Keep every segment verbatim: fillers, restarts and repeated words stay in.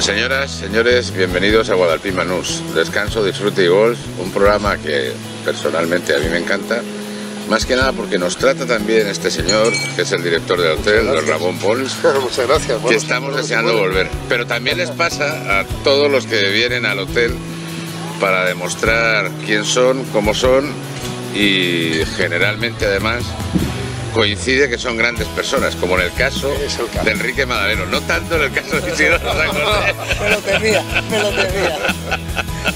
Señoras, señores, bienvenidos a Guadalpín Banús, Descanso, Disfrute y Golf, un programa que personalmente a mí me encanta, más que nada porque nos trata también este señor, que es el director del hotel, don Ramón Pons, muchas gracias, que estamos deseando volver. Pero también les pasa a todos los que vienen al hotel para demostrar quién son, cómo son y generalmente además coincide que son grandes personas, como en el caso, el caso. de Enrique Madaleno, no tanto en el caso de Isidoro. Me lo temía, me lo temía.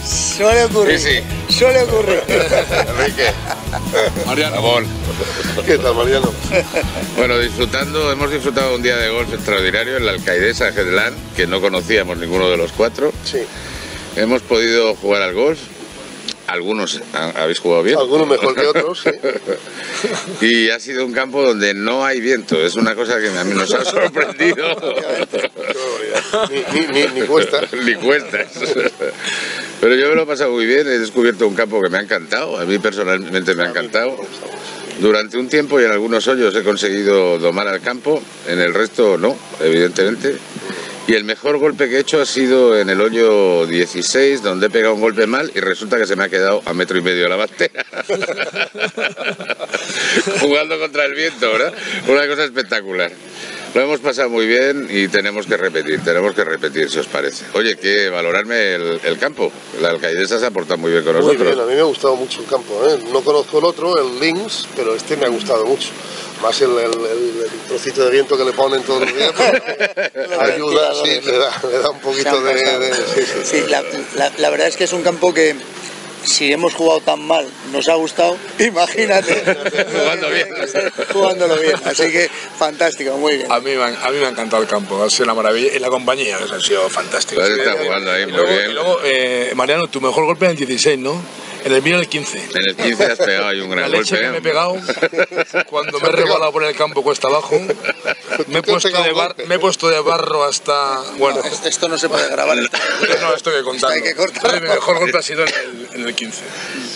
Suele ocurrir, sí, sí. suele ocurrir. Enrique, Mariano. Amor. ¿Qué tal, Mariano? Bueno, disfrutando, hemos disfrutado un día de golf extraordinario en la Alcaidesa Golf, que no conocíamos ninguno de los cuatro. Sí. Hemos podido jugar al golf. Algunos habéis jugado bien. Algunos mejor que otros, sí. Y ha sido un campo donde no hay viento. Es una cosa que a mí nos ha sorprendido. ni, ni, ni, ni cuestas. Ni cuestas. Pero yo me lo he pasado muy bien. He descubierto un campo que me ha encantado. A mí personalmente me ha encantado. Durante un tiempo y en algunos hoyos he conseguido domar al campo. En el resto no, evidentemente. Y el mejor golpe que he hecho ha sido en el hoyo dieciséis, donde he pegado un golpe mal y resulta que se me ha quedado a metro y medio la bastera. Jugando contra el viento, ¿verdad? Una cosa espectacular. Lo hemos pasado muy bien y tenemos que repetir, tenemos que repetir, si os parece. Oye, que valorarme el, el campo. La Alcaidesa se ha portado muy bien con nosotros. Muy bien, a mí me ha gustado mucho el campo, ¿eh? No conozco el otro, el Links, pero este me ha gustado mucho. Más el, el, el, el trocito de viento que le ponen todos los días, ayuda, sí, le da, le da un poquito de... de sí, sí. Sí, la, la, la verdad es que es un campo que, si hemos jugado tan mal, nos ha gustado, imagínate. Jugando bien. Jugándolo bien, así que fantástico, muy bien. A mí, a mí me ha encantado el campo, ha sido una maravilla, y la compañía ha sido fantástica. Sí, está jugando ahí, y luego, muy bien. Y luego, eh, Mariano, tu mejor golpe en el dieciséis, ¿no? En el mío en el quince. En el quince has pegado ahí un gran la leche golpe. Que me he pegado, cuando me he rebalado por el campo cuesta abajo, me he, puesto de bar, me he puesto de barro hasta... Bueno, no, esto no se puede grabar. No, esto que contar. Hay que cortar. Mi mejor golpe ha sido en el, en el quince.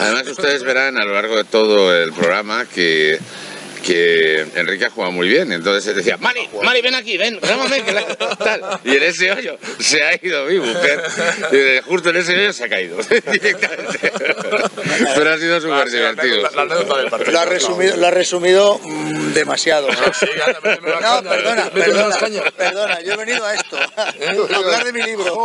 Además ustedes verán a lo largo de todo el programa que... que Enrique ha jugado muy bien, entonces decía, Mari, Mari, ven aquí, ven, grábame, que la... tal. Y en ese hoyo se ha ido vivo, y justo en ese hoyo se ha caído, directamente. Pero ha sido súper divertido. Lo ha resumido, lo ha resumido mmm, demasiado. No, perdona, perdona, perdona, yo he venido a esto, a hablar de mi libro,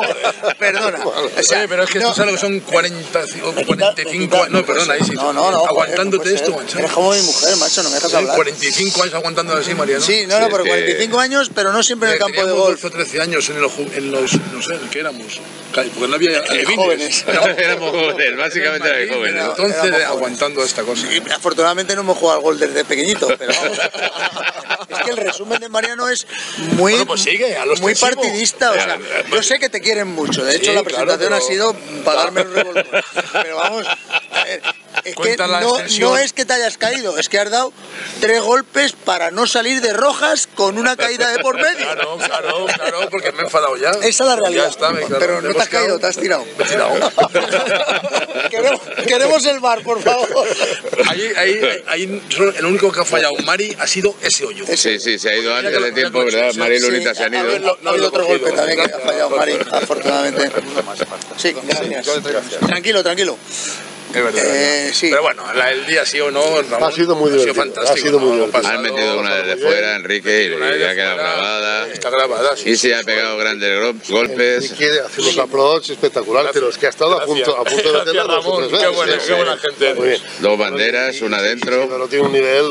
perdona. O sea, pero es que esto sabes que son cuarenta, cuarenta y cinco, no, perdona, ahí sí. No, no, no. Aguantándote esto, macho. Eres como mi mujer, macho, no me dejas hablar. cuarenta y cinco años aguantando así, Mariano. Sí, no, no, pero cuarenta y cinco años, pero no siempre en el campo de golf. doce o trece años en los, en los, no sé, ¿en qué éramos? Porque no había jóvenes. No, éramos jóvenes, básicamente éramos jóvenes. Entonces, aguantando esta cosa. Afortunadamente no hemos jugado al golf desde pequeñito, pero vamos. Es que el resumen de Mariano es muy, bueno, pues sigue, a los muy partidista. O sea, yo sé que te quieren mucho. De hecho, sí, la presentación claro, pero... ha sido pagarme un revolver. Pero vamos, a ver, es que no, no es que te hayas caído, es que has dado tres golpes para no salir de rojas con una caída de por medio. Claro, claro, claro, porque me he enfadado ya. Esa es la realidad. Ya está, me, claro, pero no te has caído, te has tirado. Me he tirado. queremos, queremos el bar, por favor. Ahí, ahí, ahí, el único que ha fallado Mari ha sido ese hoyo. Sí, sí, se ha ido antes de tiempo, ¿verdad? Mari y Lolita se han ido. No, no, el otro golpe también que ha fallado Mari, afortunadamente. Sí, gracias. Tranquilo, tranquilo. Es verdad. Eh, ¿no? Sí. Pero bueno, la, el día sí o no, Ramón, ha sido muy divertido. Ha sido fantástico. Ha sido muy divertido. Han metido una desde fuera, Enrique, y le ha quedado grabada. Está grabada, sí. Y se ha pegado grandes golpes. Enrique hace unos aplausos espectaculares, pero es que ha estado a punto, a punto de hacerlo. Ramón, qué buena, qué buena gente. Dos banderas, una dentro. No tiene un nivel.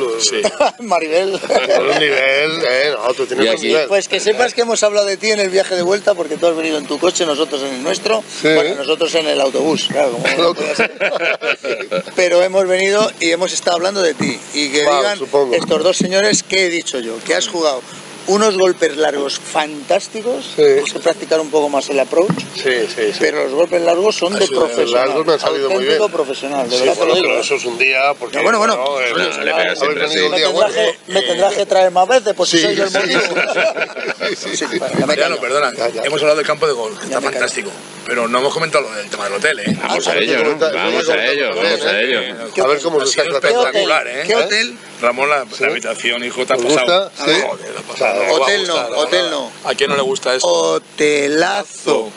Maribel. Un nivel, eh, no, tú tienes un nivel. Pues que sepas que hemos hablado de ti en el viaje de vuelta, porque tú has venido en tu coche, nosotros en el nuestro, bueno, nosotros en el autobús, claro, como pero hemos venido y hemos estado hablando de ti. Y que wow, digan supongo. Estos dos señores, ¿qué he dicho yo? Que has jugado unos golpes largos fantásticos. Sí. Tienes que practicar un poco más el approach. Sí, sí, sí. Pero los golpes largos son ha de profesional. Largos me han salido muy bien. Profesional, de sí, verdad bueno, te lo digo. Eso es un día. Porque, no, bueno, bueno. No, eh, no, le pega siempre, sí. Me tendrás que, me tendrás que traer más veces, pues sí, si soy yo el motivo. Sí, sí, sí. Sí, vale, ya no, perdona. Ya, ya. Hemos hablado del campo de golf, que está fantástico. Pero no hemos comentado el tema del hotel, ¿eh? Vamos a ello, ¿no? Vamos a ello, vamos a ello. A ver cómo se está espectacular, ¿eh? ¿Qué hotel? Ramón, la habitación, hijo, te ha pasado. Joder, lo ha pasado. Hotel no, hotel no. ¿A quién no le gusta eso? Hotelazo.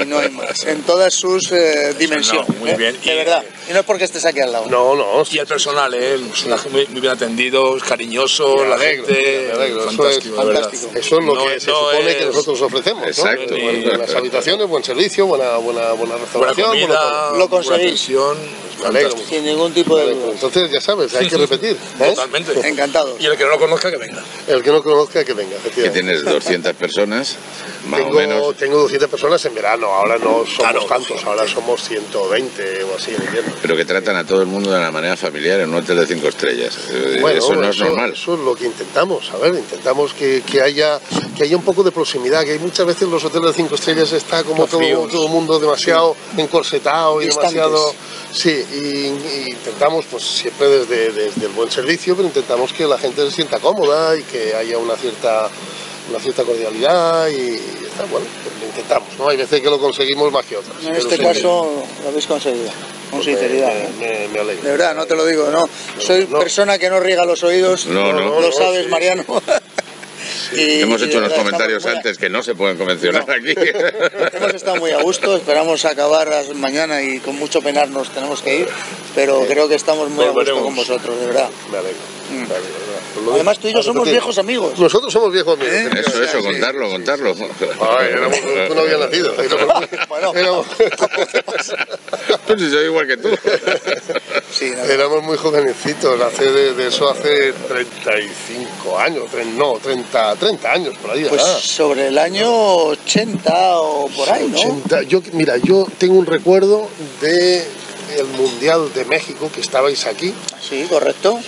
Y no hay más. En todas sus eh, dimensiones. No, muy bien. ¿Eh? De y, verdad. Y no es porque estés aquí al lado. No, no. Y el personal, ¿eh? El personaje muy, muy bien atendido, cariñoso, la gente. Fantástico, fantástico. Eso es lo no, que se supone es... que nosotros ofrecemos. Exacto. ¿No? Y... Las habitaciones, buen servicio, buena, buena, buena restauración. Buena comida, buena lo conseguís. Buena atención, ¿vale? Sin ningún tipo de duda. Entonces, ya sabes, hay que repetir. ¿Eh? Totalmente. Encantado. Y el que no lo conozca, que venga. El que no lo conozca, que venga. Que tienes doscientas personas, más tengo, o menos. Tengo doscientas personas en verano, ahora no somos claro, tantos, ahora somos ciento veinte o así en invierno. Pero que tratan a todo el mundo de una manera familiar en un hotel de cinco estrellas. Bueno, eso no es eso, normal. Eso es lo que intentamos, a ver, intentamos que, que, haya, que haya un poco de proximidad, que hay muchas veces los hoteles de cinco estrellas está como todo el mundo demasiado sí. encorsetado y Distantes. demasiado... Sí, y, y intentamos, pues siempre desde, desde el buen servicio, pero intentamos que la gente se sienta cómoda y que haya una cierta, una cierta cordialidad y está, bueno, lo intentamos, ¿no? Hay veces que lo conseguimos más que otras. En este caso lo habéis conseguido. Sinceridad, me, me alegro. De verdad, no te lo digo, no. no Soy no. persona que no riega los oídos, no, no, no, lo sabes, sí. Mariano. Sí. Y, hemos hecho unos comentarios antes que no se pueden convencionar no. aquí. Hemos estado muy a gusto, esperamos acabar mañana y con mucho penar nos tenemos que ir, pero sí. creo que estamos muy Volveremos. a gusto con vosotros, de verdad. Me alegro, mm. me alegro. Además tú y yo somos viejos amigos. Nosotros somos viejos amigos. ¿Eh? Eso, eso, sí, contarlo, sí, contarlo. Sí, sí. Ay, éramos, tú no habías nacido. Bueno, éramos... Pues yo soy igual que tú. Sí, éramos muy jovencitos, hace de, de eso hace treinta y cinco años, no, treinta, treinta años por ahí. Pues nada. Sobre el año ochenta o por ahí, ¿no? ochenta, yo, mira, yo tengo un recuerdo de el Mundial de México, que estabais aquí. Sí, correcto.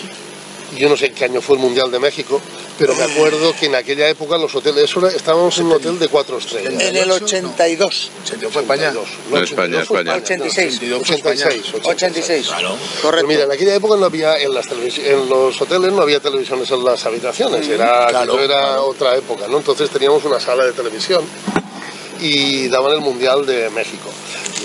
Yo no sé qué año fue el Mundial de México, pero me acuerdo que en aquella época los hoteles, eso estábamos en un hotel de cuatro estrellas. En el ochenta y dos. ochenta y dos fue España. No, España, España. ochenta y seis. ochenta y seis. Claro. Correcto. Mira, en aquella época no había, en, las en los hoteles no había televisiones en las habitaciones, era, claro, era claro. otra época, ¿no? Entonces teníamos una sala de televisión y daban el Mundial de México.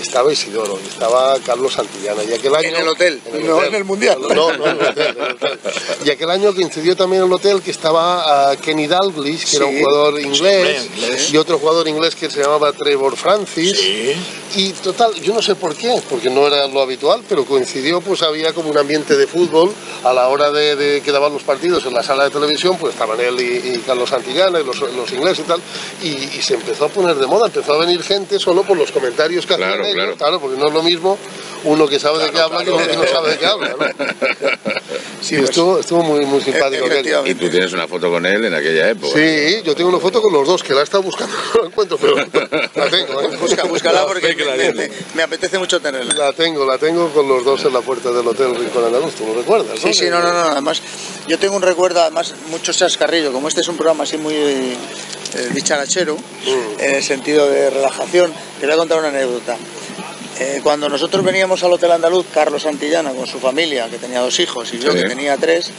Estaba Isidoro, estaba Carlos Santillana y aquel año... En el hotel, en el no hotel, en el mundial. No, no en el hotel, en el hotel. Y aquel año que incidió también el hotel, que estaba uh, Kenny Dalglish, que sí, era un jugador inglés, inglés, y otro jugador inglés que se llamaba Trevor Francis. Sí. Y total, yo no sé por qué, porque no era lo habitual, pero coincidió, pues había como un ambiente de fútbol a la hora de, de que daban los partidos en la sala de televisión, pues estaban él y, y Carlos Santillana y los, los ingleses y tal, y, y se empezó a poner de moda, empezó a venir gente solo por los comentarios que claro. hacían. Claro. claro, porque no es lo mismo uno que sabe claro, de qué habla claro. que uno que no sabe de qué habla, ¿no? Sí, estuvo, estuvo muy, muy simpático. Y tú tienes una foto con él en aquella época. Sí, yo tengo una foto con los dos, que la he estado buscando, no la encuentro, pero la tengo, ¿eh? Busca, búscala porque me, me, me apetece mucho tenerla. La tengo, la tengo con los dos en la puerta del Hotel Rincón Andaluz, ¿tú lo recuerdas? Sí, ¿no? sí, no, no, no, además, yo tengo un recuerdo, además, mucho chascarrillo, como este es un programa así muy... Eh, dicharachero, mm. en el sentido de relajación. Te voy a contar una anécdota. Eh, cuando nosotros veníamos al Hotel Andaluz, Carlos Santillana con su familia, que tenía dos hijos, y yo sí. que tenía tres,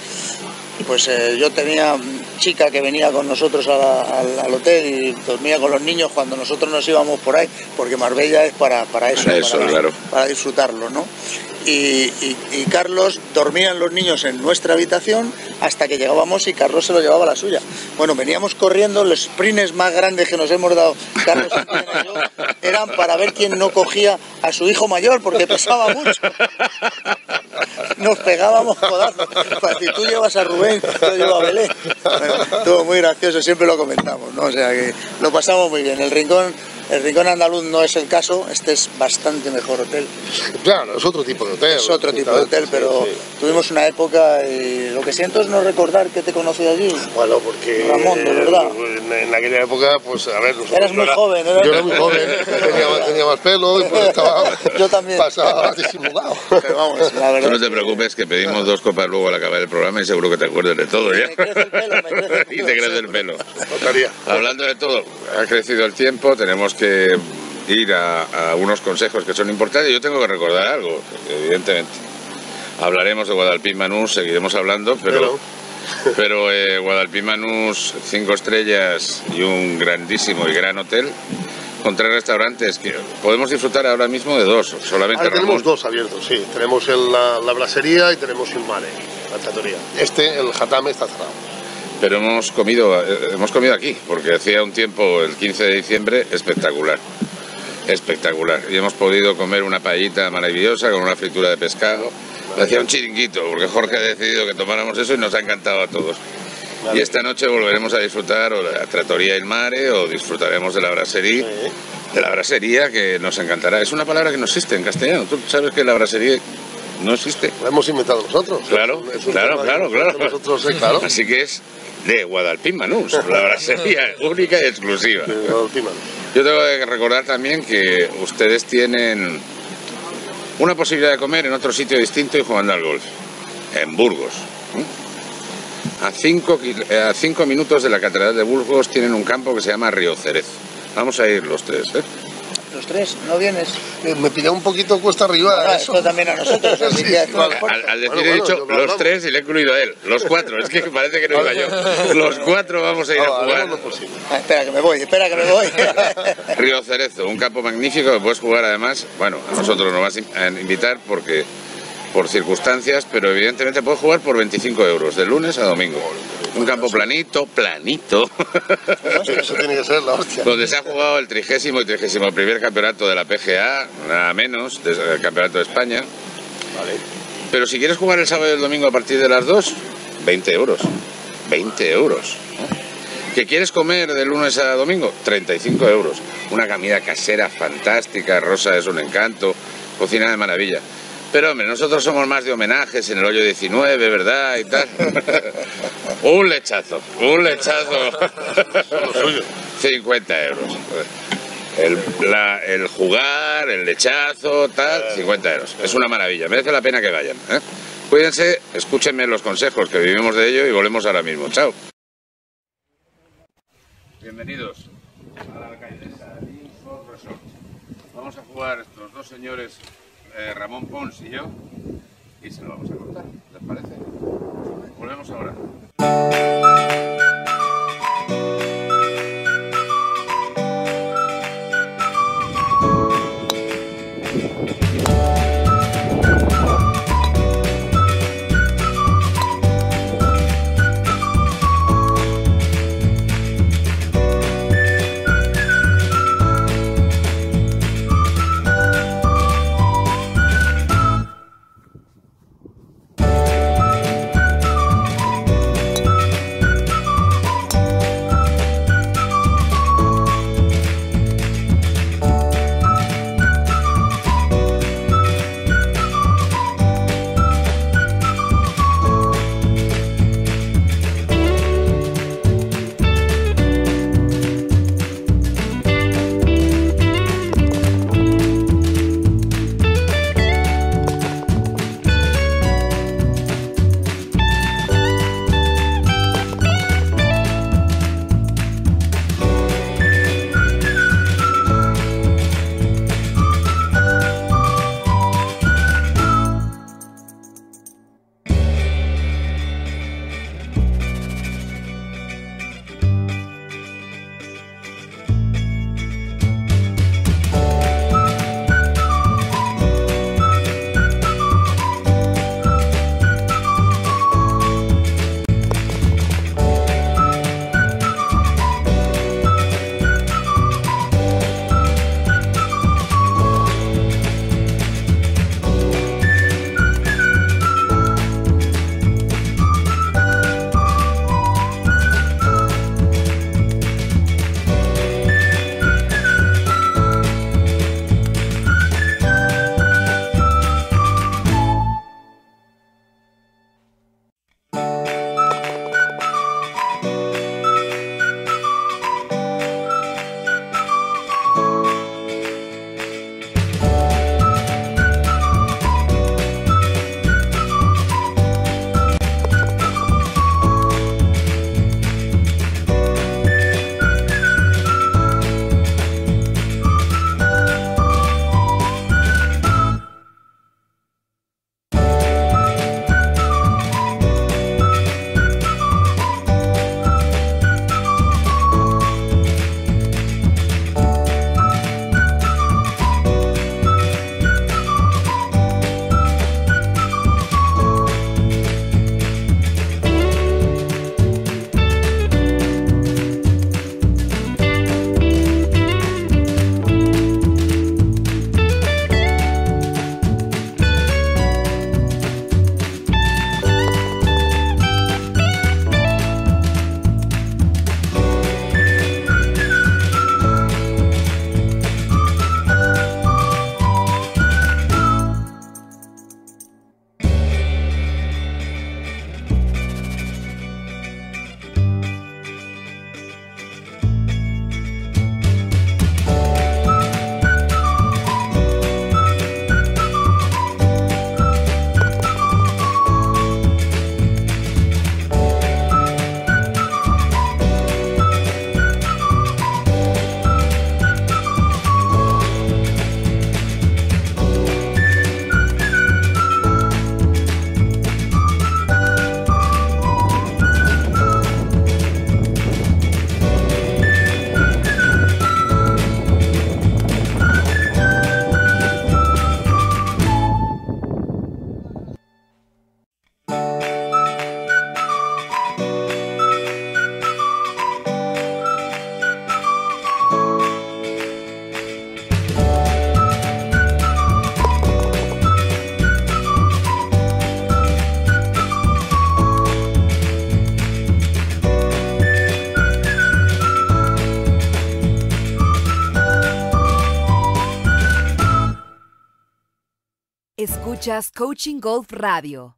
pues eh, yo tenía chica que venía con nosotros a la, al, al hotel y dormía con los niños cuando nosotros nos íbamos por ahí, porque Marbella es para, para eso, para, eso para, claro. para disfrutarlo, ¿no? Y, y, y Carlos dormían los niños en nuestra habitación hasta que llegábamos y Carlos se lo llevaba a la suya. Bueno, veníamos corriendo, los sprints más grandes que nos hemos dado Carlos y yo eran para ver quién no cogía a su hijo mayor porque pesaba mucho. Nos pegábamos codazos. Si tú llevas a Rubén, yo llevo a Belén. Bueno, estuvo muy gracioso, siempre lo comentamos, ¿no? O sea que lo pasamos muy bien. El rincón, el rincón andaluz no es el caso, este es bastante mejor hotel. Claro, es otro tipo de hotel. Es otro tipo de hotel, pero sí, sí. tuvimos una época y lo que siento es no recordar que te conocí allí. Bueno, porque... Ramón, de verdad. En, en aquella época, pues a ver... Eras muy era, joven, ¿no? Yo era muy joven, tenía, tenía más pelo y pues estaba... Yo también. Pasaba disimulado. Pero vamos, la verdad... No te preocupes que pedimos dos copas luego al acabar el programa y seguro que te acuerdas de todo ya. Me crece el pelo, me crece el pelo. Y te crece el pelo. Hablando de todo, ha crecido el tiempo, tenemos que ir a, a unos consejos que son importantes. Yo tengo que recordar algo, evidentemente. Hablaremos de Guadalpín Banús, seguiremos hablando, pero, pero, pero eh, Guadalpín Banús, cinco estrellas y un grandísimo y gran hotel. Con tres restaurantes que podemos disfrutar ahora mismo de dos, solamente ahora tenemos Ramón. dos abiertos, sí, tenemos el, la, la Braseria y tenemos el Mare, la Cantabria. Este, el Jatame, está cerrado. Pero hemos comido, hemos comido aquí, porque hacía un tiempo, el quince de diciembre, espectacular, espectacular. Y hemos podido comer una paellita maravillosa con una fritura de pescado. Hacía un chiringuito, porque Jorge ha decidido que tomáramos eso y nos ha encantado a todos. Y esta noche volveremos a disfrutar o de la Trattoria del Mare o disfrutaremos de la Brasería, de la brasería que nos encantará. Es una palabra que no existe en castellano. Tú sabes que la brasería no existe. Lo hemos inventado nosotros. Claro, es un, claro, claro, claro. Nosotros, eh, claro. Así que es de Guadalpín Banús, la brasería única y exclusiva. De Guadalpín Banús. Yo tengo que recordar también que ustedes tienen una posibilidad de comer en otro sitio distinto y jugando al golf, en Burgos. A cinco, a cinco minutos de la Catedral de Burgos tienen un campo que se llama Río Cerez. Vamos a ir los tres, ¿eh? Los tres, ¿no vienes? Eh, me pilló un poquito cuesta arriba. Ah, eso. Esto también a nosotros. Sí, sí, vale. al, al decir bueno, he dicho bueno, los tres y le he incluido a él. Los cuatro, es que parece que no iba yo. Los cuatro vamos a ir ah, a jugar. No, ah, espera que me voy, espera que me voy. Río Cerezo, un campo magnífico que puedes jugar además. Bueno, a nosotros nos vas a invitar porque por circunstancias, pero evidentemente puedes jugar por veinticinco euros, de lunes a domingo. Un campo planito, planito. Eso tiene que ser la hostia. Donde se ha jugado el trigésimo y trigésimo primer campeonato de la P G A, nada menos, desde el campeonato de España. Vale. Pero si quieres jugar el sábado y el domingo a partir de las dos, veinte euros. veinte euros. ¿Qué quieres comer de lunes a domingo? treinta y cinco euros. Una comida casera fantástica, Rosa es un encanto, cocina de maravilla. Pero hombre, nosotros somos más de homenajes en el hoyo diecinueve, ¿verdad? Y tal. Un lechazo, un lechazo. cincuenta euros. El, la, el jugar, el lechazo, tal, cincuenta euros. Es una maravilla, merece la pena que vayan, ¿eh? Cuídense, escúchenme los consejos que vivimos de ello y volvemos ahora mismo. Chao. Bienvenidos a la Alcaidesa Golf Resort. Vamos a jugar estos dos señores... Eh, Ramón Pons y yo, y se lo vamos a contar, ¿les parece? Volvemos ahora. Escuchas Coaching Golf Radio.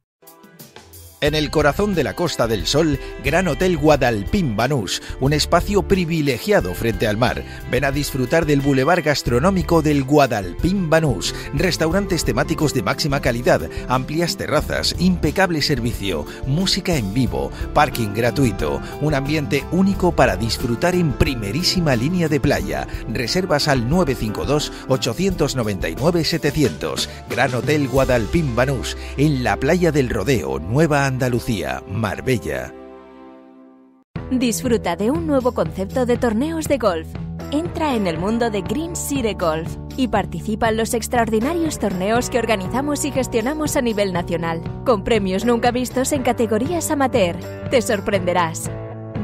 En el corazón de la Costa del Sol, Gran Hotel Guadalpín Banús, un espacio privilegiado frente al mar. Ven a disfrutar del bulevar gastronómico del Guadalpín Banús, restaurantes temáticos de máxima calidad, amplias terrazas, impecable servicio, música en vivo, parking gratuito, un ambiente único para disfrutar en primerísima línea de playa. Reservas al nueve cinco dos, ocho nueve nueve, setecientos. Gran Hotel Guadalpín Banús, en la playa del Rodeo, Nueva Andalucía, Marbella. Disfruta de un nuevo concepto de torneos de golf. Entra en el mundo de Green City Golf y participa en los extraordinarios torneos que organizamos y gestionamos a nivel nacional, con premios nunca vistos en categorías amateur. Te sorprenderás.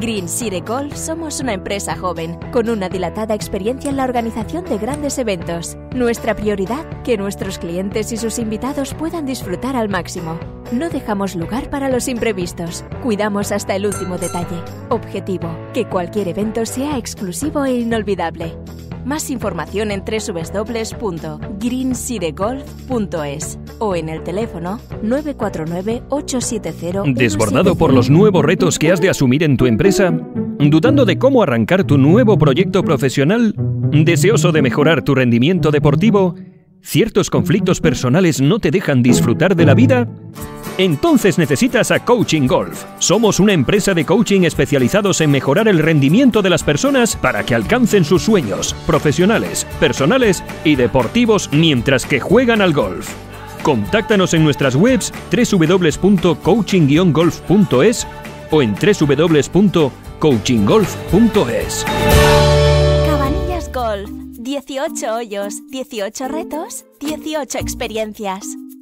Green City Golf somos una empresa joven, con una dilatada experiencia en la organización de grandes eventos. Nuestra prioridad, que nuestros clientes y sus invitados puedan disfrutar al máximo. No dejamos lugar para los imprevistos. Cuidamos hasta el último detalle. Objetivo, que cualquier evento sea exclusivo e inolvidable. Más información en doble u doble u doble u punto green city golf punto es o en el teléfono nueve cuatro nueve, ocho siete cero. ¿Desbordado por los nuevos retos que has de asumir en tu empresa? ¿Dudando de cómo arrancar tu nuevo proyecto profesional? ¿Deseoso de mejorar tu rendimiento deportivo? ¿Ciertos conflictos personales no te dejan disfrutar de la vida? Entonces necesitas a Coaching Golf. Somos una empresa de coaching especializados en mejorar el rendimiento de las personas para que alcancen sus sueños profesionales, personales y deportivos mientras que juegan al golf. Contáctanos en nuestras webs doble u doble u doble u punto coaching golf punto es o en doble u doble u doble u punto coaching golf punto es. Cabanillas Golf. dieciocho hoyos, dieciocho retos, dieciocho experiencias.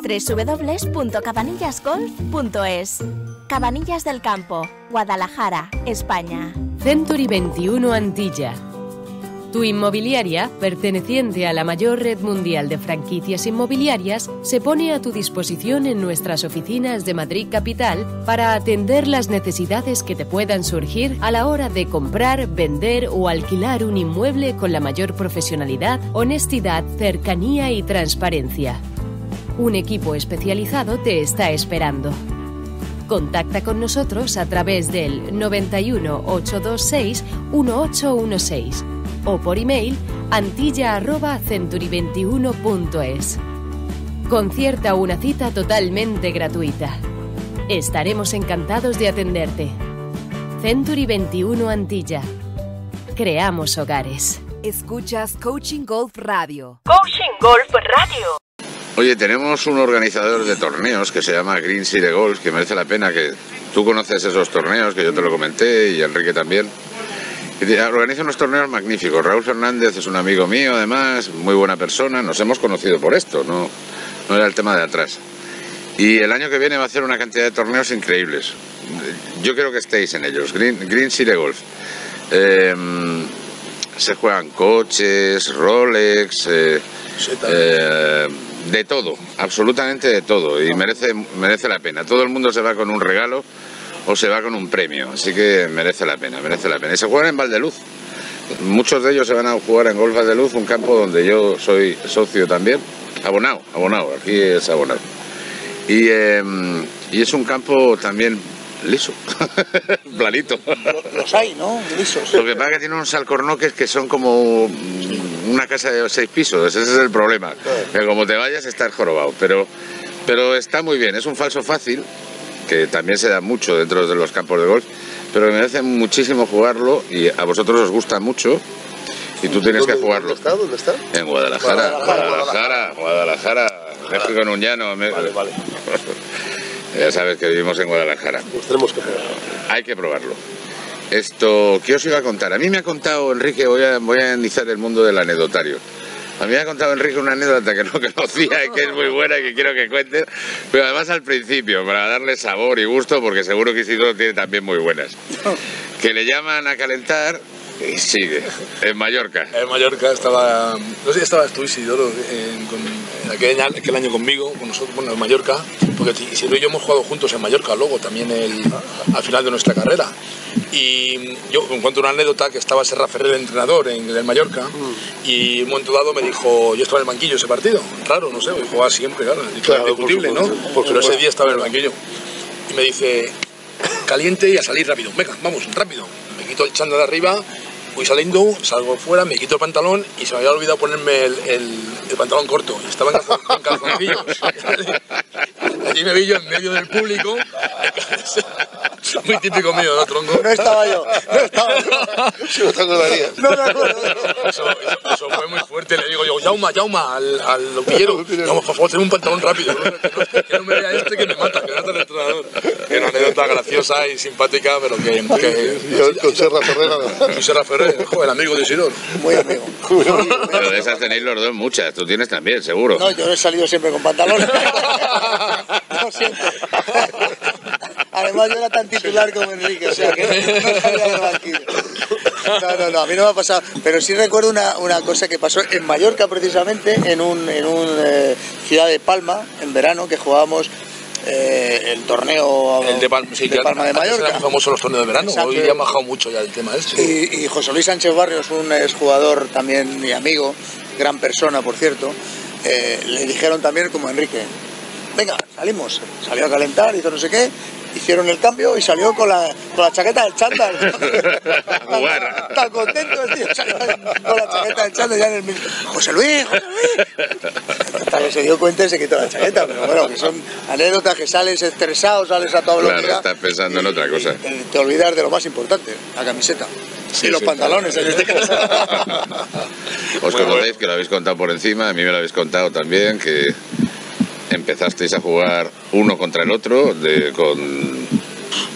doble u doble u doble u punto cabanillas golf punto es. Cabanillas del Campo, Guadalajara, España. Century veintiuno Antilla, tu inmobiliaria, perteneciente a la mayor red mundial de franquicias inmobiliarias, se pone a tu disposición en nuestras oficinas de Madrid Capital para atender las necesidades que te puedan surgir a la hora de comprar, vender o alquilar un inmueble con la mayor profesionalidad, honestidad, cercanía y transparencia. Un equipo especializado te está esperando. Contacta con nosotros a través del nueve uno, ocho dos seis, uno ocho uno seis o por email antilla arroba century veintiuno punto es. Concierta una cita totalmente gratuita. Estaremos encantados de atenderte. Century veintiuno Antilla. Creamos hogares. Escuchas Coaching Golf Radio. Coaching Golf Radio. Oye, tenemos un organizador de torneos que se llama Green City Golf, que merece la pena que tú conoces esos torneos, que yo te lo comenté y Enrique también. Organiza unos torneos magníficos. Raúl Fernández es un amigo mío, además, muy buena persona. Nos hemos conocido por esto, no, no era el tema de atrás. Y el año que viene va a hacer una cantidad de torneos increíbles. Yo quiero que estéis en ellos. Green, Green City Golf. Eh, se juegan coches, Rolex, eh, eh, de todo, absolutamente de todo, y merece, merece la pena. Todo el mundo se va con un regalo o se va con un premio, así que merece la pena, merece la pena. Y se juegan en Valdeluz, muchos de ellos se van a jugar en Golf Valdeluz, un campo donde yo soy socio también, abonado, abonado, aquí es abonado. Y, eh, y es un campo también liso, planito. Los hay, ¿no? Lisos. Lo que pasa es que tiene unos alcornoques que son como una casa de seis pisos, ese es el problema, que como te vayas estás jorobado, pero, pero está muy bien. Es un falso fácil, que también se da mucho dentro de los campos de golf, pero me hace muchísimo jugarlo y a vosotros os gusta mucho y tú tienes que jugarlo. ¿Dónde está? ¿Dónde está? En Guadalajara, Guadalajara, Guadalajara, Guadalajara, Guadalajara, México en un llano. Vale, vale. Ya sabes que vivimos en Guadalajara. Pues tenemos que probarlo. Hay que probarlo. Esto, ¿qué os iba a contar? A mí me ha contado Enrique, voy a, voy a iniciar el mundo del anecdotario. A mí me ha contado Enrique una anécdota que no conocía y que es muy buena y que quiero que cuentes, pero además al principio, para darle sabor y gusto, porque seguro que Isidoro tiene también muy buenas. Que le llaman a calentar y sigue, en Mallorca. En Mallorca estaba, no sé si estabas tú, Isidoro, en, con, en aquel, aquel año conmigo, con nosotros, bueno, en Mallorca, porque Isidoro y yo hemos jugado juntos en Mallorca, luego también el, al final de nuestra carrera. Y yo encuentro una anécdota que estaba Serra Ferrer, el entrenador en el Mallorca, mm. y un momento dado me dijo, yo estaba en el banquillo ese partido, raro, no sé, yo jugaba siempre, claro, claro indiscutible, ¿no? Por Pero ese día estaba en el banquillo. Y me dice, caliente y a salir rápido, venga, vamos, rápido. Me quito el chándal de arriba, voy saliendo, salgo fuera, me quito el pantalón y se me había olvidado ponerme el, el, el pantalón corto. Estaba en calzoncillos. Allí me vi yo en medio del público. Muy típico mío, ¿no, tronco? No estaba yo, no estaba yo. Si no te acordarías. No me acuerdo. Eso, eso, eso fue muy fuerte. Le digo yo, Yauma, Yauma, al, al loquillero. Vamos, por favor, ten un pantalón rápido. No, no, que no me vea este que me mata, que me mata el entrenador. Que una anécdota graciosa y simpática, pero que... que yo con Serra Ferrer, ¿no? Con Serra Ferrer, joder, amigo de Isidoro. Muy amigo. Pero de esas tenéis los dos muchas. Tú tienes también, seguro. No, yo he salido siempre con pantalones. No siempre. Además yo era tan titular como Enrique, o sea que no salía del banquillo. No, no, no, a mí no me ha pasado. Pero sí recuerdo una, una cosa que pasó en Mallorca precisamente, en un, en un eh, ciudad de Palma, en verano, que jugábamos eh, el torneo el de, Pal sí, de Palma de Mallorca. Eran famosos los torneos de verano. Exacto. Hoy ya ha bajado mucho ya el tema este. Y, y José Luis Sánchez Barrios, un exjugador también mi amigo, gran persona por cierto, eh, le dijeron también como Enrique, venga, salimos, salió a calentar, hizo no sé qué. Hicieron el cambio y salió con la, con la chaqueta del chándal. Tan, tan contento el tío, salió con la chaqueta del chándal ya en el mismo. José Luis, José Luis. Hasta que se dio cuenta y se quitó la chaqueta. Pero bueno, que son anécdotas que sales estresado, sales a toda velocidad. Claro, estás pensando y, en otra cosa. Y, y te olvidas de lo más importante, la camiseta. Sí, y los sí, pantalones en este caso. Os conocéis, que lo habéis contado por encima, a mí me lo habéis contado también, que... Empezasteis a jugar uno contra el otro de, con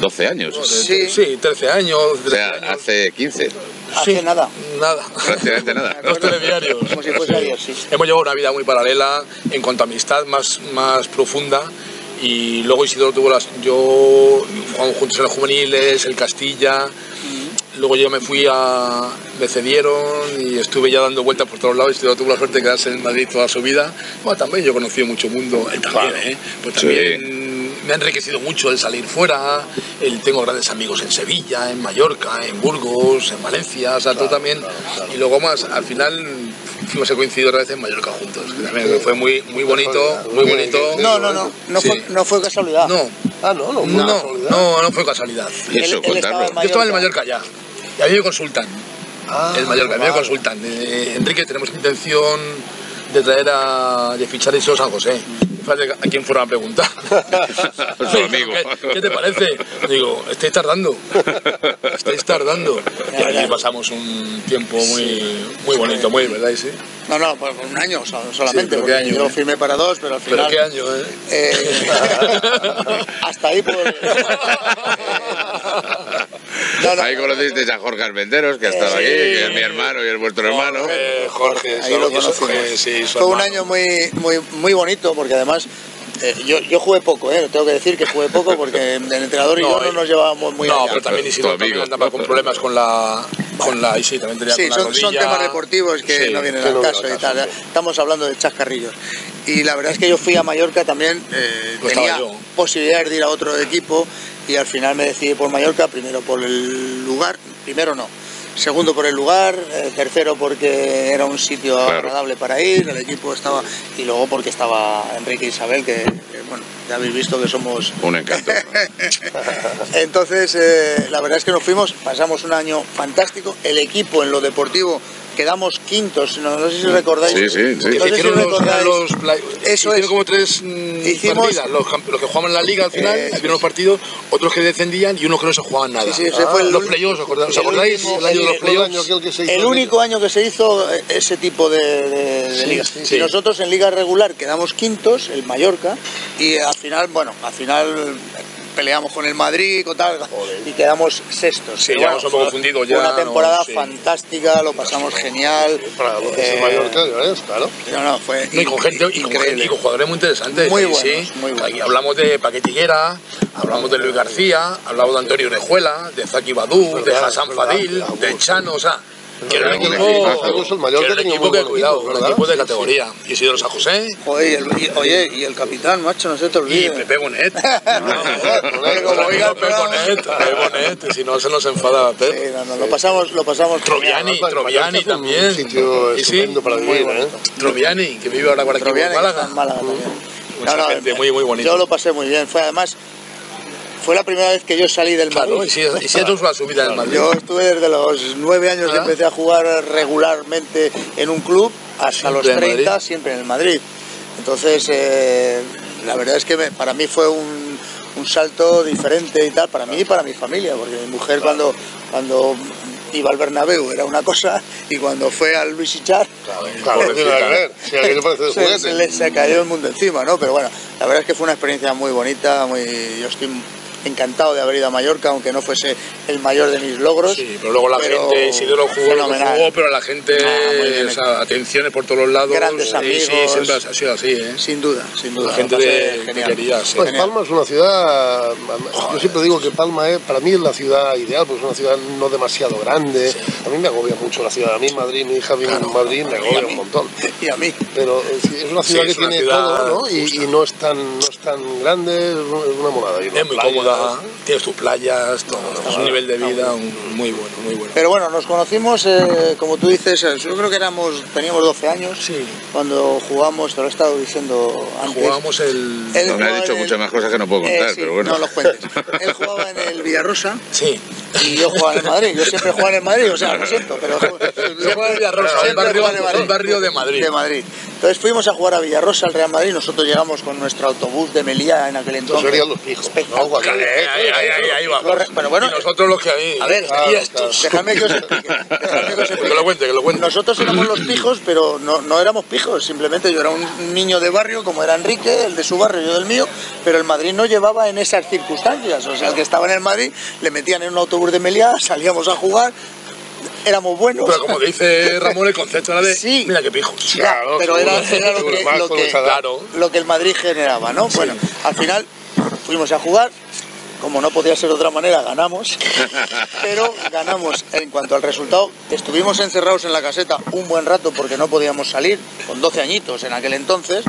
doce años. Sí, sí, trece años. trece o sea, años. Hace quince. Hace sí, nada. Nada. Prácticamente nada. Los telediarios. Como si fuese ayer, sí. Hemos llevado una vida muy paralela en cuanto a amistad más, más profunda. Y luego Isidoro tuvo las... Yo jugamos juntos en los juveniles, el Castilla... Luego yo me fui a... me cedieron y estuve ya dando vueltas por todos lados y tuve la suerte de quedarse en Madrid toda su vida. Bueno, también yo he conocido mucho mundo, él también, ¿eh? Pues también sí. Me ha enriquecido mucho el salir fuera, el tengo grandes amigos en Sevilla, en Mallorca, en Burgos, en Valencia, o sea, claro, tú también. Claro, claro. Y luego más, al final... Fuimos a coincidir otra vez en Mallorca juntos, que también fue muy, muy bonito, muy bonito. No, no, no, no, sí. fue, no fue casualidad. No. Ah, no, no fue no, casualidad. No, no fue casualidad. ¿Y eso, él, él estaba en Yo estaba en el Mallorca ya, y a mí me consultan, ah, el Mallorca, a mí me consultan. Eh, Enrique, tenemos intención de traer a, de fichar a San José. ¿A quién fueron a preguntar? Su amigo. ¿Qué, ¿Qué te parece? Digo, estáis tardando. Estáis tardando. Y allí pasamos un tiempo muy, sí, muy bonito, muy, ¿verdad? Sí. No, no, por un año solamente. Sí, ¿qué año, yo eh? firmé para dos, pero al final... ¿Pero qué año, eh? eh hasta ahí por... No, no, ahí conocisteis a Jorge Armenteros, que ha estado eh, aquí, que es mi hermano y es vuestro Jorge, hermano. Jorge, ahí lo conocimos. Sí, fue un año muy, muy, muy bonito, porque además eh, yo, yo jugué poco, eh, tengo que decir que jugué poco, porque el entrenador y no, yo no nos llevábamos muy bien. No, allá. Pero también Isidoro también andaba con problemas con la... Con la, y sí, también tenía sí con la son, son temas deportivos que sí, no vienen al caso y tal. Sí. Estamos hablando de chascarrillos. Y la verdad es que yo fui a Mallorca también, eh, pues tenía posibilidades de ir a otro equipo y al final me decidí por Mallorca, primero por el lugar, primero no, segundo por el lugar, eh, tercero porque era un sitio claro. agradable para ir, el equipo estaba, y luego porque estaba Enrique e Isabel, que, que bueno, ya habéis visto que somos... Un encanto. Entonces, eh, la verdad es que nos fuimos, pasamos un año fantástico, el equipo en lo deportivo quedamos quintos, no, no sé si recordáis. Sí, sí, sí. No sé si recordáis. Los, los play... Eso es. como tres mmm, Hicimos... partidas, los, los que jugaban la liga al final, eh, había unos partidos, otros que descendían y unos que no se jugaban nada. Sí, sí, ah, fue el los playoffs, ¿os acordáis? El, el, año de los playoffs. El, el, el único año que se hizo ese tipo de, de, de sí, ligas. Sí, sí. Y nosotros en liga regular quedamos quintos, el Mallorca, y al final, bueno, al final... peleamos con el Madrid, con tal, Joder. y quedamos sextos. Sí, ya nos hemos confundido ya. Fue una temporada no, sí. fantástica, lo pasamos no, genial. Para lo que eh, es Mallorca, claro. No, no, fue y con gente, y con gente, y con jugadores muy interesantes. Muy buenos, sí, muy buenos. Aquí hablamos de Paquetiguera, hablamos de Luis García, hablamos de Antonio Orejuela, de Zaki Badú, de Hassan Fadil, de Chano, o sea... Que era el equipo que ha cuidado, un equipo de categoría. Y Isidoro San José. Joder, y el, y, oye, y el capitán, macho, no se te olvide. Y Pepe Bonet. No, no, no, Pepe Bonet, Pepe Bonet, si no se nos enfada Pepe. Sí, no, no, lo pasamos, lo pasamos. Troviani, Troviani también. Un sitio estupendo para vivir, ¿eh? Troviani, que vive ahora por aquí en Málaga. Mucha gente, muy, muy bonita. Yo lo pasé muy bien, fue además... Fue la primera vez que yo salí del Madrid. Claro, y si, y si la subida del Madrid. Yo estuve desde los nueve años, ah. que empecé a jugar regularmente en un club, hasta siempre los treinta, siempre en el Madrid. Entonces, eh, la verdad es que me, para mí fue un, un salto diferente y tal, para mí y para mi familia, porque mi mujer claro. cuando... cuando iba al Bernabéu, era una cosa, y cuando fue al Luis Ichar, se le se cayó el mundo encima, ¿no? Pero bueno, la verdad es que fue una experiencia muy bonita, muy... yo estoy encantado de haber ido a Mallorca, aunque no fuese el mayor de mis logros. Sí, pero luego la pero... gente, Isidoro jugó, jugó, pero la gente, no, o sea, atenciones por todos los lados. Grandes amigos. Sí, sí, siempre ha sido así, ¿eh? Sin duda, sin duda. La gente de genial. Sí. Pues Palma es una ciudad, Joder. yo siempre digo que Palma es, para mí es la ciudad ideal, porque es una ciudad no demasiado grande. Sí. A mí me agobia mucho la ciudad. A mí Madrid, mi hija vive claro. en Madrid, me agobia un montón. Y a mí. Pero es una ciudad sí, es una que tiene ciudad, todo, ¿no? Y, y no, es tan, no es tan grande, es una morada. Es muy cómoda. Tienes tus playas, todo, no, un nivel de vida un, muy bueno, muy bueno. Pero bueno, nos conocimos, eh, como tú dices, yo creo que éramos, teníamos doce años, sí. cuando jugamos, te lo he estado diciendo antes. Jugábamos el... Él no, me has dicho el... muchas más cosas que no puedo contar, eh, sí, pero bueno. No los cuentes. Él jugaba en el Villarosa. Sí. Y yo jugaba en el Madrid, yo siempre jugaba en el Madrid, o sea, lo siento, pero yo jugaba en el Villarosa, el barrio, el barrio de Madrid. De Madrid. Entonces fuimos a jugar a Villarosa, al Real Madrid, nosotros llegamos con nuestro autobús de Meliá en aquel entonces. Entonces serían los fijos, ¿no? Ahí, ahí, ahí, ahí vamos. Pero bueno, y nosotros los que ahí. A ver, claro, y estos. Claro. Déjame que os explique. Que, os explique. Que lo cuente, que lo cuente. Nosotros éramos los pijos, pero no, no éramos pijos. Simplemente yo era un niño de barrio, como era Enrique, el de su barrio, yo del mío. Pero el Madrid no llevaba en esas circunstancias. O sea, el que estaba en el Madrid, le metían en un autobús de Meliá, salíamos a jugar. Éramos buenos. Pero como dice Ramón, el concepto era de sí, mira qué pijo. Claro, pero era, era lo, que, lo, que, lo que el Madrid generaba, ¿no? Bueno, sí. al final fuimos a jugar. Como no podía ser de otra manera, ganamos. Pero ganamos. En cuanto al resultado, estuvimos encerrados en la caseta un buen rato porque no podíamos salir, con doce añitos en aquel entonces.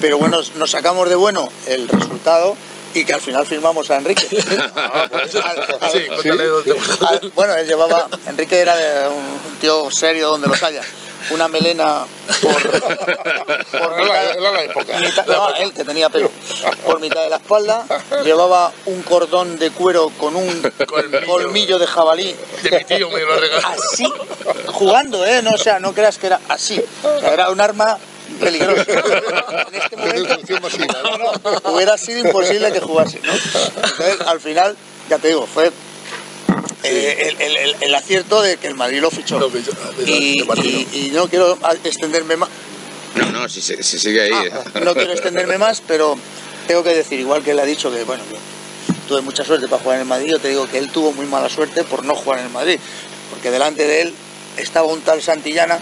Pero bueno, nos sacamos de bueno el resultado y que al final firmamos a Enrique. Ah, pues, al, al, sí, al, al, bueno, él llevaba... Enrique era de un tío serio donde los haya. Una melena por, por mitad, la, la época. Mitad, no, él que tenía pelo por mitad de la espalda, llevaba un cordón de cuero con un colmillo, colmillo de jabalí de mi tío, me lo regaló. Así jugando, eh no, o sea, no creas que era así, o sea, era un arma peligrosa. En este momento masiva, ¿no? Hubiera sido imposible que jugase, ¿no? Entonces, al final, ya te digo, fue El, el, el, el acierto de que el Madrid lo fichó. Lo fichó y, y, y no quiero extenderme más. No, no, si, si sigue ahí. Ah, no quiero extenderme más, pero tengo que decir, igual que él ha dicho que, bueno, yo tuve mucha suerte para jugar en el Madrid, yo te digo que él tuvo muy mala suerte por no jugar en el Madrid, porque delante de él estaba un tal Santillana.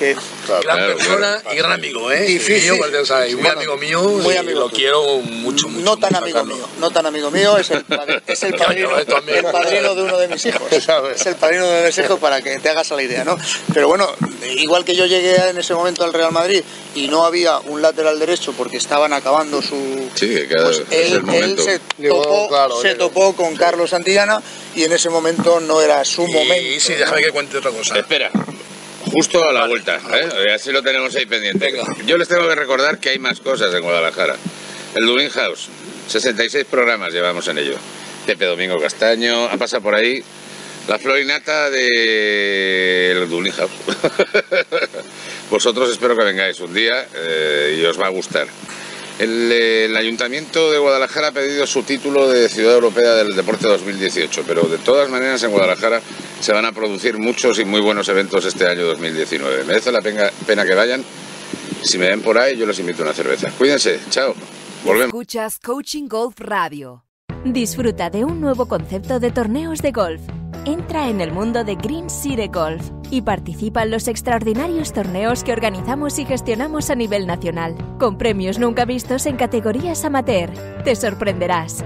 Que claro, gran claro, persona claro. y gran amigo, ¿eh? Difícil. Sí, o sea, sí, muy bueno, amigo mío, muy amigo lo tú. quiero mucho, mucho. No tan mucho, amigo Carlos. mío, no tan amigo mío, es el, es el, padrino, el padrino de uno de mis hijos. Es el padrino de uno de mis hijos, para que te hagas a la idea, ¿no? Pero bueno, igual que yo llegué en ese momento al Real Madrid y no había un lateral derecho porque estaban acabando su... Sí, claro, pues él, él se topó, claro, se topó con Carlos Santillana y en ese momento no era su y, momento. Y sí, déjame que cuente otra cosa. Espera. Justo a la vuelta, ¿eh? Así lo tenemos ahí pendiente. Yo les tengo que recordar que hay más cosas en Guadalajara. El Dublin House, sesenta y seis programas llevamos en ello. Pepe Domingo Castaño, ha pasado por ahí la flor y nata del Dublin House. Vosotros espero que vengáis un día eh, y os va a gustar. El, el Ayuntamiento de Guadalajara ha pedido su título de Ciudad Europea del Deporte dos mil dieciocho, pero de todas maneras en Guadalajara se van a producir muchos y muy buenos eventos este año dos mil diecinueve. Merece la pena, pena que vayan. Si me ven por ahí, yo les invito a una cerveza. Cuídense. Chao. Volvemos. Escuchas Coaching Golf Radio. Disfruta de un nuevo concepto de torneos de golf. Entra en el mundo de Green City Golf y participa en los extraordinarios torneos que organizamos y gestionamos a nivel nacional, con premios nunca vistos en categorías amateur. Te sorprenderás.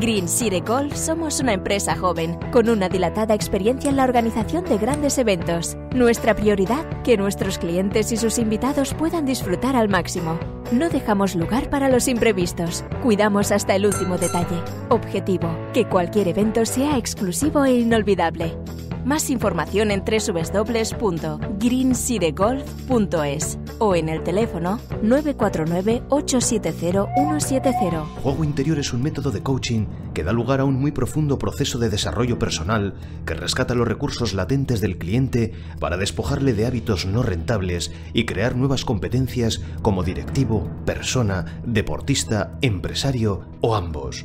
Green City Golf somos una empresa joven, con una dilatada experiencia en la organización de grandes eventos. Nuestra prioridad, que nuestros clientes y sus invitados puedan disfrutar al máximo. No dejamos lugar para los imprevistos. Cuidamos hasta el último detalle. Objetivo, que cualquier evento sea exclusivo e inolvidable. Más información en doble u doble u doble u punto green city golf punto es o en el teléfono nueve cuatro nueve, ocho siete cero, uno siete cero. Juego Interior es un método de coaching que da lugar a un muy profundo proceso de desarrollo personal que rescata los recursos latentes del cliente para despojarle de hábitos no rentables y crear nuevas competencias como directivo, persona, deportista, empresario o ambos.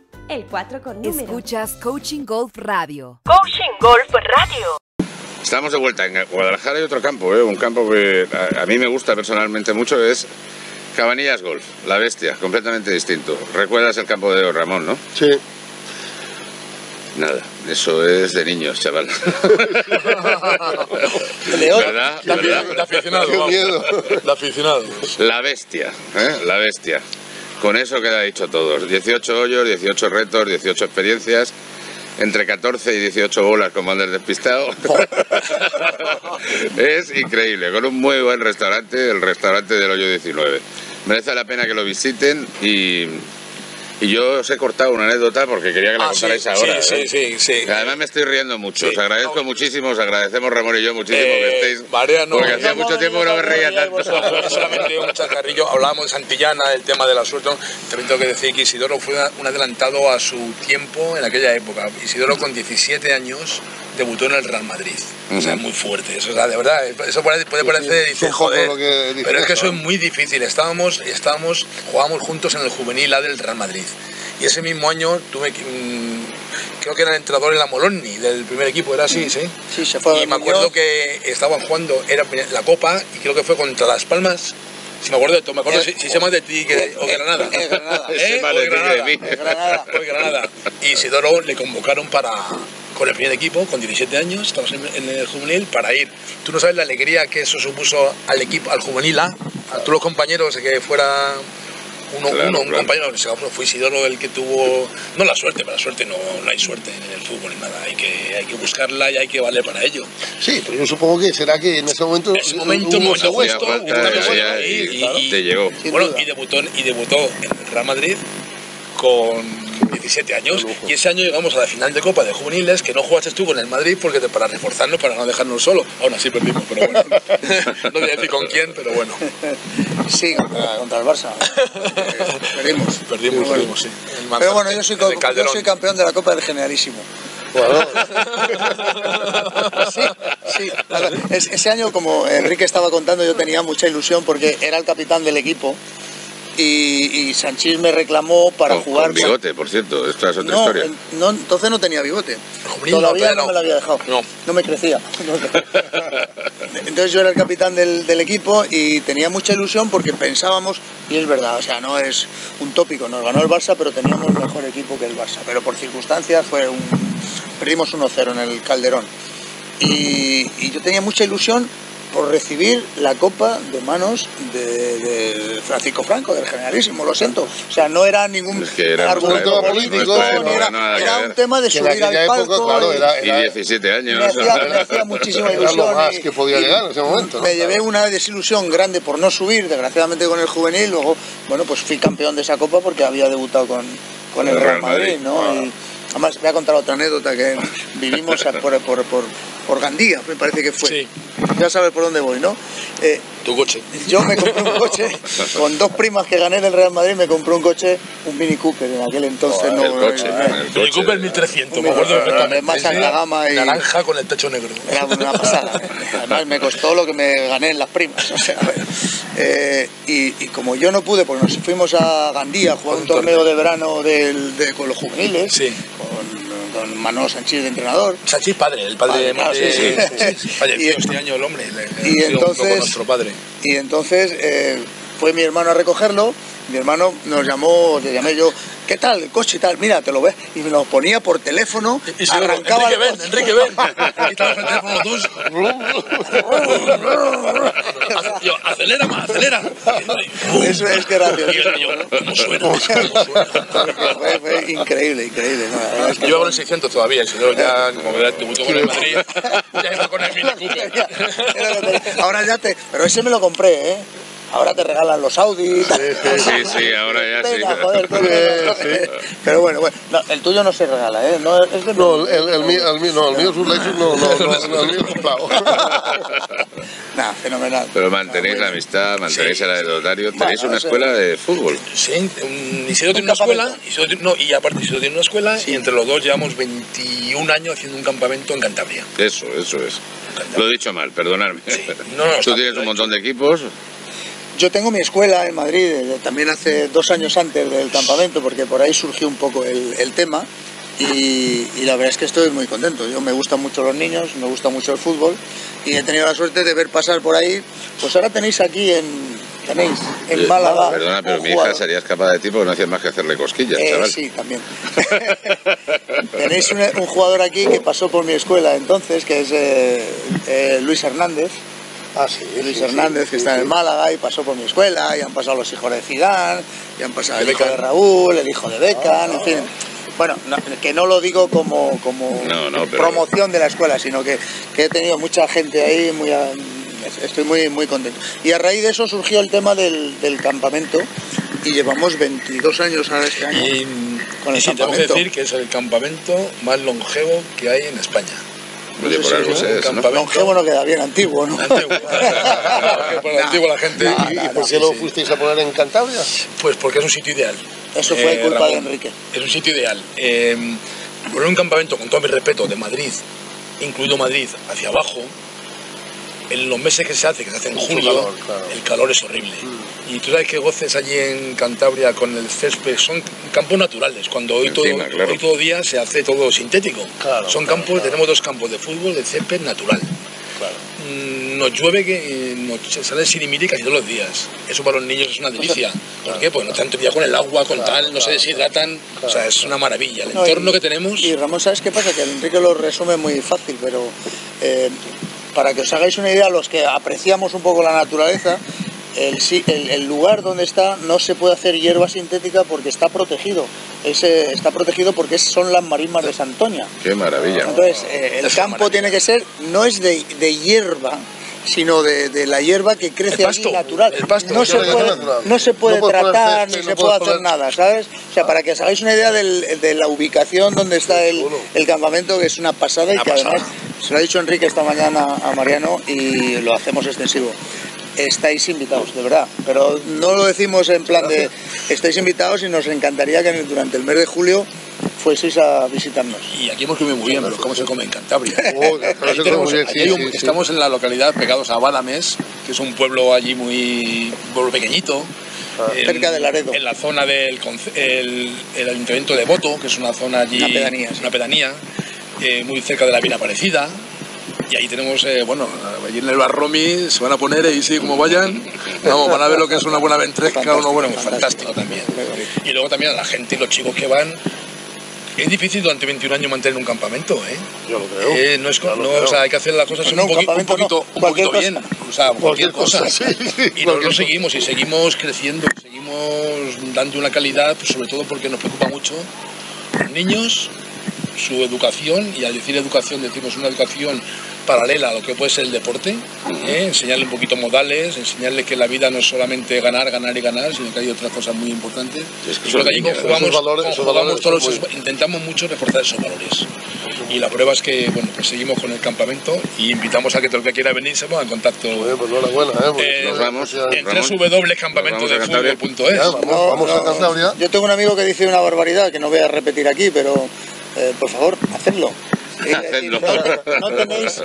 El cuatro con número. Escuchas Coaching Golf Radio. Coaching Golf Radio. Estamos de vuelta en Guadalajara. Hay otro campo, ¿eh? Un campo que a, a mí me gusta personalmente mucho, es Cabanillas Golf, La Bestia, completamente distinto. ¿Recuerdas el campo de Ramón, no? Sí. Nada, eso es de niños, chaval. León, ¿verdad? La, ¿verdad? La, la aficionado, miedo. La aficionado. La Bestia, ¿eh? La Bestia. Con eso queda dicho todos. dieciocho hoyos, dieciocho retos, dieciocho experiencias. Entre catorce y dieciocho bolas, como andas despistado. Es increíble. Con un muy buen restaurante, el restaurante del hoyo diecinueve. Merece la pena que lo visiten y... Y yo os he cortado una anécdota porque quería que la ah, contarais sí, ahora. Sí, ¿eh? sí, sí, sí. Además me estoy riendo mucho. Sí, os agradezco no. muchísimo, os agradecemos Ramón y yo muchísimo eh, que estéis. Mariano, porque hacía mucho tiempo que no me reía tanto. Solamente un chacarrillo. Hablábamos en Santillana del tema de la suerte. También tengo que decir que Isidoro fue un adelantado a su tiempo en aquella época. Isidoro con diecisiete años debutó en el Real Madrid. Uh-huh. O sea, muy fuerte. Eso, o sea, de verdad, eso puede parecer difícil, joder. Pero es que eso es muy difícil. Estábamos, estábamos, jugábamos juntos en el juvenil A del Real Madrid. Y ese mismo año tuve que... Creo que era el entrenador en la Moloni del primer equipo, era así, ¿sí? Sí, se fue. Y me acuerdo que estaban jugando, era la Copa, y creo que fue contra Las Palmas. Si me acuerdo de todo, me acuerdo si, si se llama de ti que, o Granada. Es Granada. ¿Eh? O Granada. Es Granada. O Granada. Y Isidoro le convocaron para... con el primer equipo, con diecisiete años, estamos en, en el juvenil, para ir. Tú no sabes la alegría que eso supuso al equipo, al juvenil A, a todos los compañeros, que fuera uno, claro, uno un claro. compañero, fue Isidoro el que tuvo, no la suerte, pero la suerte no, no hay suerte en el fútbol, nada, hay que, hay que buscarla y hay que valer para ello. Sí, pero yo supongo que será que en ese momento... En ese momento, un momento puesto, y, y, claro, y, te llegó. Bueno, y debutó, y debutó en Real Madrid con... diecisiete años, y ese año llegamos a la final de Copa de Juveniles, que no jugaste tú con el Madrid porque te, para reforzarnos, para no dejarnos solo. Aún así perdimos, pero bueno. No voy a decir con quién, pero bueno. Sí, contra, contra el Barça. Perdimos. Perdimos, sí, perdimos, sí. Marta, pero bueno, yo soy, yo soy campeón de la Copa del Generalísimo. Sí, sí. Es, ese año, como Enrique estaba contando, yo tenía mucha ilusión porque era el capitán del equipo. Y, y Sanchís me reclamó para con, jugar... Con bigote, por cierto, esta es otra no, historia. No, entonces no tenía bigote. Sobrino, todavía pero... no me lo había dejado. No, no me crecía. Entonces yo era el capitán del, del equipo y tenía mucha ilusión porque pensábamos, y es verdad, o sea, no es un tópico, nos ganó el Barça, pero teníamos mejor equipo que el Barça. Pero por circunstancias fue un... perdimos uno cero en el Calderón. Y, y yo tenía mucha ilusión por recibir la copa de manos de, de Francisco Franco, del generalísimo, lo siento. O sea, no era ningún es que era argumento época, político, época, ni era, no era un tema de que subir al palco. Época, claro, era, era, y diecisiete años. Me hacía, me hacía muchísima ilusión. Era lo más que podía llegar en ese momento. Me, ¿no? llevé una desilusión grande por no subir, desgraciadamente con el juvenil. Luego, bueno, pues fui campeón de esa copa porque había debutado con, con el, el Real Madrid, Madrid ¿no? Ah. Y, además, voy a contar otra anécdota que vivimos por, por, por, por Gandía, me parece que fue. Sí. Ya sabes por dónde voy, ¿no? Eh, tu coche. Yo me compré un coche, con dos primas que gané del Real Madrid, me compré un coche, un Mini Cooper, en aquel entonces. Oh, no, el coche, no, el, el, el coche. Mini Cooper mil trescientos, me acuerdo perfectamente. Más alta gama y... naranja con el techo negro. Era una pasada. Además, me costó lo que me gané en las primas. O sea, eh, y, y como yo no pude, porque nos fuimos a Gandía a jugar un torneo de verano del, de, con los juveniles. Sí. Con Manuel Sanchís de entrenador. Sanchís padre, el padre, padre de Manuel. Claro, sí, sí, sí, sí. Falleció y, este año el hombre, le, y, entonces, nuestro padre. Y entonces eh, fue mi hermano a recogerlo, mi hermano nos llamó, le llamé yo, ¿qué tal el coche y tal? Mira, te lo ves. Y me lo ponía por teléfono, y, y se arrancaba Enrique el coche. Enrique, ven, Enrique, acelera más, acelera. Eso es que era increíble, increíble. No, es que yo hago el seiscientos todavía, el señor ya, como verás, debutó con el Madrid, ya está con el Mini Cooper. Ahora ya te... Pero ese me lo compré, ¿eh? Ahora te regalan los Audi. Sí, sí, sí, ahora ya sí. Joder, joder. Pero bueno, bueno. No, el tuyo no se regala, ¿eh? No, es de... no, el, el, mío, el mío no, el mío es un Lexus, no, no, no, el mío es un clavo. Nah, fenomenal. Pero mantenéis la amistad, mantenéis sí, el anecdotario, tenéis bueno, una escuela sí. de fútbol. Sí, Isidoro tiene una escuela, Isidoro, no, y aparte Isidoro tiene una escuela, sí. Y entre los dos llevamos veintiún años haciendo un campamento en Cantabria. Eso, eso es. Cantabria. Lo he dicho mal, perdonadme. Sí. No, no, tú tienes un montón de equipos. Yo tengo mi escuela en Madrid, también hace dos años antes del campamento, porque por ahí surgió un poco el, el tema y, y la verdad es que estoy muy contento. Yo me gustan mucho los niños, me gusta mucho el fútbol y he tenido la suerte de ver pasar por ahí, pues ahora tenéis aquí en... Tenéis en Málaga. No, perdona, pero mi hija jugador. Sería escapada de ti porque no hacías más que hacerle cosquillas, eh, chaval. Sí, también. Tenéis un, un jugador aquí que pasó por mi escuela entonces, que es eh, eh, Luis Hernández. Ah, sí, Luis sí, Hernández, sí, que sí, está sí. en Málaga y pasó por mi escuela, y han pasado los hijos de Zidane, y han pasado el, el hijo de Raúl, el hijo de Beckham, ah, en fin. Bueno, no, que no lo digo como, como no, no, pero... promoción de la escuela, sino que, que he tenido mucha gente ahí, muy a, estoy muy, muy contento. Y a raíz de eso surgió el tema del, del campamento, y llevamos veintidós años ahora este año y, con el y si campamento. Tengo que decir que es el campamento más longevo que hay en España. No sé si algo es, ¿no? Longevo no queda bien, antiguo, ¿no? Antiguo. Por no, antiguo la gente. No, no, ¿Y por qué no, lo sí. fuisteis a poner en Cantabria? Pues porque es un sitio ideal. Eso fue eh, culpa Ramón, de Enrique. Es un sitio ideal. Eh, poner un campamento, con todo mi respeto, de Madrid, incluido Madrid, hacia abajo, en los meses que se hace, que se hace en julio, calor, claro. El calor es horrible. Mm. Y tú sabes que goces allí en Cantabria con el césped, son campos naturales, cuando hoy, Encima, todo, claro. hoy todo día se hace todo sintético. Claro, son claro, campos, claro. tenemos dos campos de fútbol de césped natural. Claro. Mm, nos llueve, que nos sale sirimiri casi todos los días. Eso para los niños es una delicia. O sea, ¿Por claro, qué? Pues no tanto día con el agua, con claro, tal, no claro, se deshidratan. Claro, o sea, es una maravilla. El no, entorno y, que tenemos... Y Ramón, ¿sabes qué pasa? Que Enrique lo resume muy fácil, pero... Eh, para que os hagáis una idea, los que apreciamos un poco la naturaleza, el, el, el lugar donde está no se puede hacer hierba sintética porque está protegido. Ese, está protegido porque son las marismas de Santoña. ¡Qué maravilla! Entonces, eh, el es campo tiene que ser, no es de, de hierba, sino de, de la hierba que crece pasto, allí natural. Pasto, no, se puede, no se puede no tratar, ni no se puede hacer poner... nada, ¿sabes? O sea, para que os hagáis una idea del, de la ubicación donde está el, el campamento, que es una pasada y que además, se lo ha dicho Enrique esta mañana a Mariano y lo hacemos extensivo. Estáis invitados, de verdad, pero no lo decimos en plan de estáis invitados y nos encantaría que durante el mes de julio fueseis a visitarnos. Y aquí hemos comido muy bien, pero ¿cómo se come en Cantabria? Oh, tenemos, bien, sí, un, sí, estamos sí. en la localidad pegados a Badames, que es un pueblo allí muy pueblo pequeñito. En, cerca de Laredo. En la zona del el, el ayuntamiento de Boto, que es una zona allí, una pedanía. Sí. Una pedanía eh, muy cerca de la Villa Aparecida. Y ahí tenemos, eh, bueno, allí en el Barromi se van a poner, y sí, como vayan, vamos, van a ver lo que es una buena ventresca, uno bueno, fantástico, fantástico también. Y luego también a la gente y los chicos que van. Es difícil durante veintiún años mantener un campamento, ¿eh? Yo lo creo. Eh, no es, no, lo creo. O sea, hay que hacer las cosas no, un, poqui, un poquito, no, un poquito bien, o sea, cualquier, cualquier cosa. cosa. Sí, sí, y nosotros seguimos, y seguimos creciendo, seguimos dando una calidad, pues sobre todo porque nos preocupa mucho los niños, su educación, y al decir educación decimos una educación paralela a lo que puede ser el deporte, ¿eh? Enseñarle un poquito modales, enseñarle que la vida no es solamente ganar, ganar y ganar, sino que hay otras cosas muy importantes. Es que Creo que allí jugamos, valores, jugamos todos los, muy... intentamos mucho reforzar esos valores. Y la prueba es que, bueno, pues seguimos con el campamento y invitamos a que todo el que quiera venir se ponga en contacto. Pues, pues buena, buena, ¿eh? Pues, eh, nos vamos a, en w w w punto campamento de fútbol punto es. Vamos, vamos no, no, a Cantabria. Yo tengo un amigo que dice una barbaridad que no voy a repetir aquí, pero eh, por favor, hacedlo. Sí, hacedlo. No, no tenéis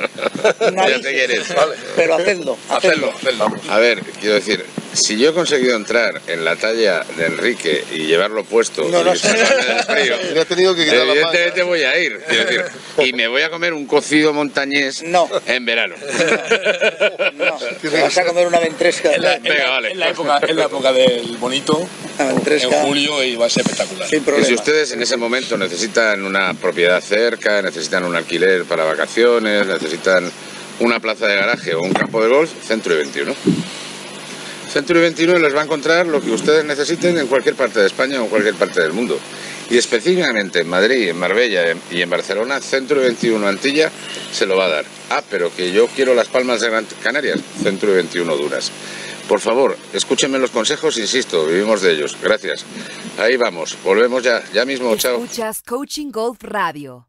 narices, te quieres, vale. Pero hacedlo, hacedlo. Hacedlo, hacedlo. A ver, quiero decir, si yo he conseguido entrar en la talla de Enrique y llevarlo puesto, no, no y sé. Frío, he tenido que quitar evidentemente la voy a ir, quiero decir, y me voy a comer un cocido montañés no. en verano. No, no. Te vas a comer una ventresca. En la, en Venga, la, vale. en la, época, en la época del bonito, en julio, y va a ser espectacular. Y si ustedes en ese momento necesitan una propiedad cerca, necesitan un alquiler para vacaciones, necesitan una plaza de garaje o un campo de golf, Century veintiuno. Century veintiuno les va a encontrar lo que ustedes necesiten en cualquier parte de España o en cualquier parte del mundo. Y específicamente en Madrid, en Marbella y en Barcelona, Century veintiuno Antilla se lo va a dar. Ah, pero que yo quiero las Palmas de Gran Canarias, Century veintiuno Duras. Por favor, escúchenme los consejos, insisto, vivimos de ellos. Gracias. Ahí vamos, volvemos ya, ya mismo, chao. Escuchas Coaching Golf Radio.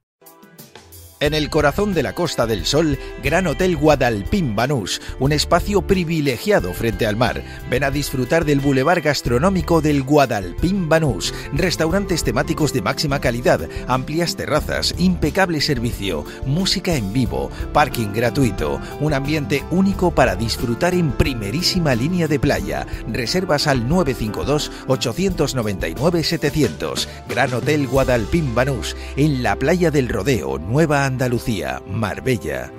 En el corazón de la Costa del Sol, Gran Hotel Guadalpín Banús, un espacio privilegiado frente al mar. Ven a disfrutar del bulevar gastronómico del Guadalpín Banús, restaurantes temáticos de máxima calidad, amplias terrazas, impecable servicio, música en vivo, parking gratuito, un ambiente único para disfrutar en primerísima línea de playa. Reservas al nueve cinco dos, ocho nueve nueve, setecientos. Gran Hotel Guadalpín Banús, en la playa del Rodeo, Nueva Andalucía, Marbella.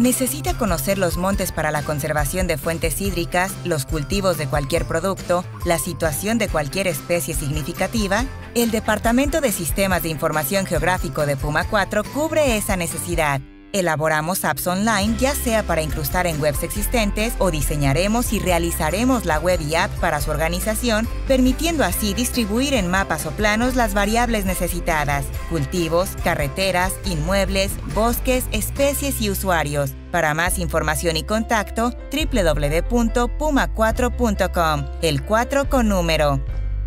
¿Necesita conocer los montes para la conservación de fuentes hídricas, los cultivos de cualquier producto, la situación de cualquier especie significativa? El Departamento de Sistemas de Información Geográfico de Puma cuatro cubre esa necesidad. Elaboramos apps online, ya sea para incrustar en webs existentes o diseñaremos y realizaremos la web y app para su organización, permitiendo así distribuir en mapas o planos las variables necesitadas, cultivos, carreteras, inmuebles, bosques, especies y usuarios. Para más información y contacto, w w w punto puma cuatro punto com, el cuatro con número.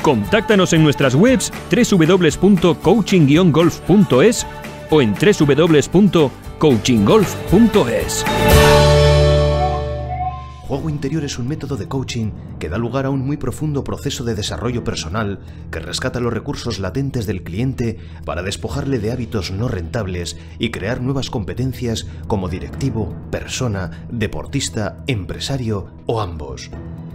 Contáctanos en nuestras webs w w w punto coaching golf punto es o en w w w punto coaching golf punto es. Juego Interior es un método de coaching que da lugar a un muy profundo proceso de desarrollo personal que rescata los recursos latentes del cliente para despojarle de hábitos no rentables y crear nuevas competencias como directivo, persona, deportista, empresario o ambos.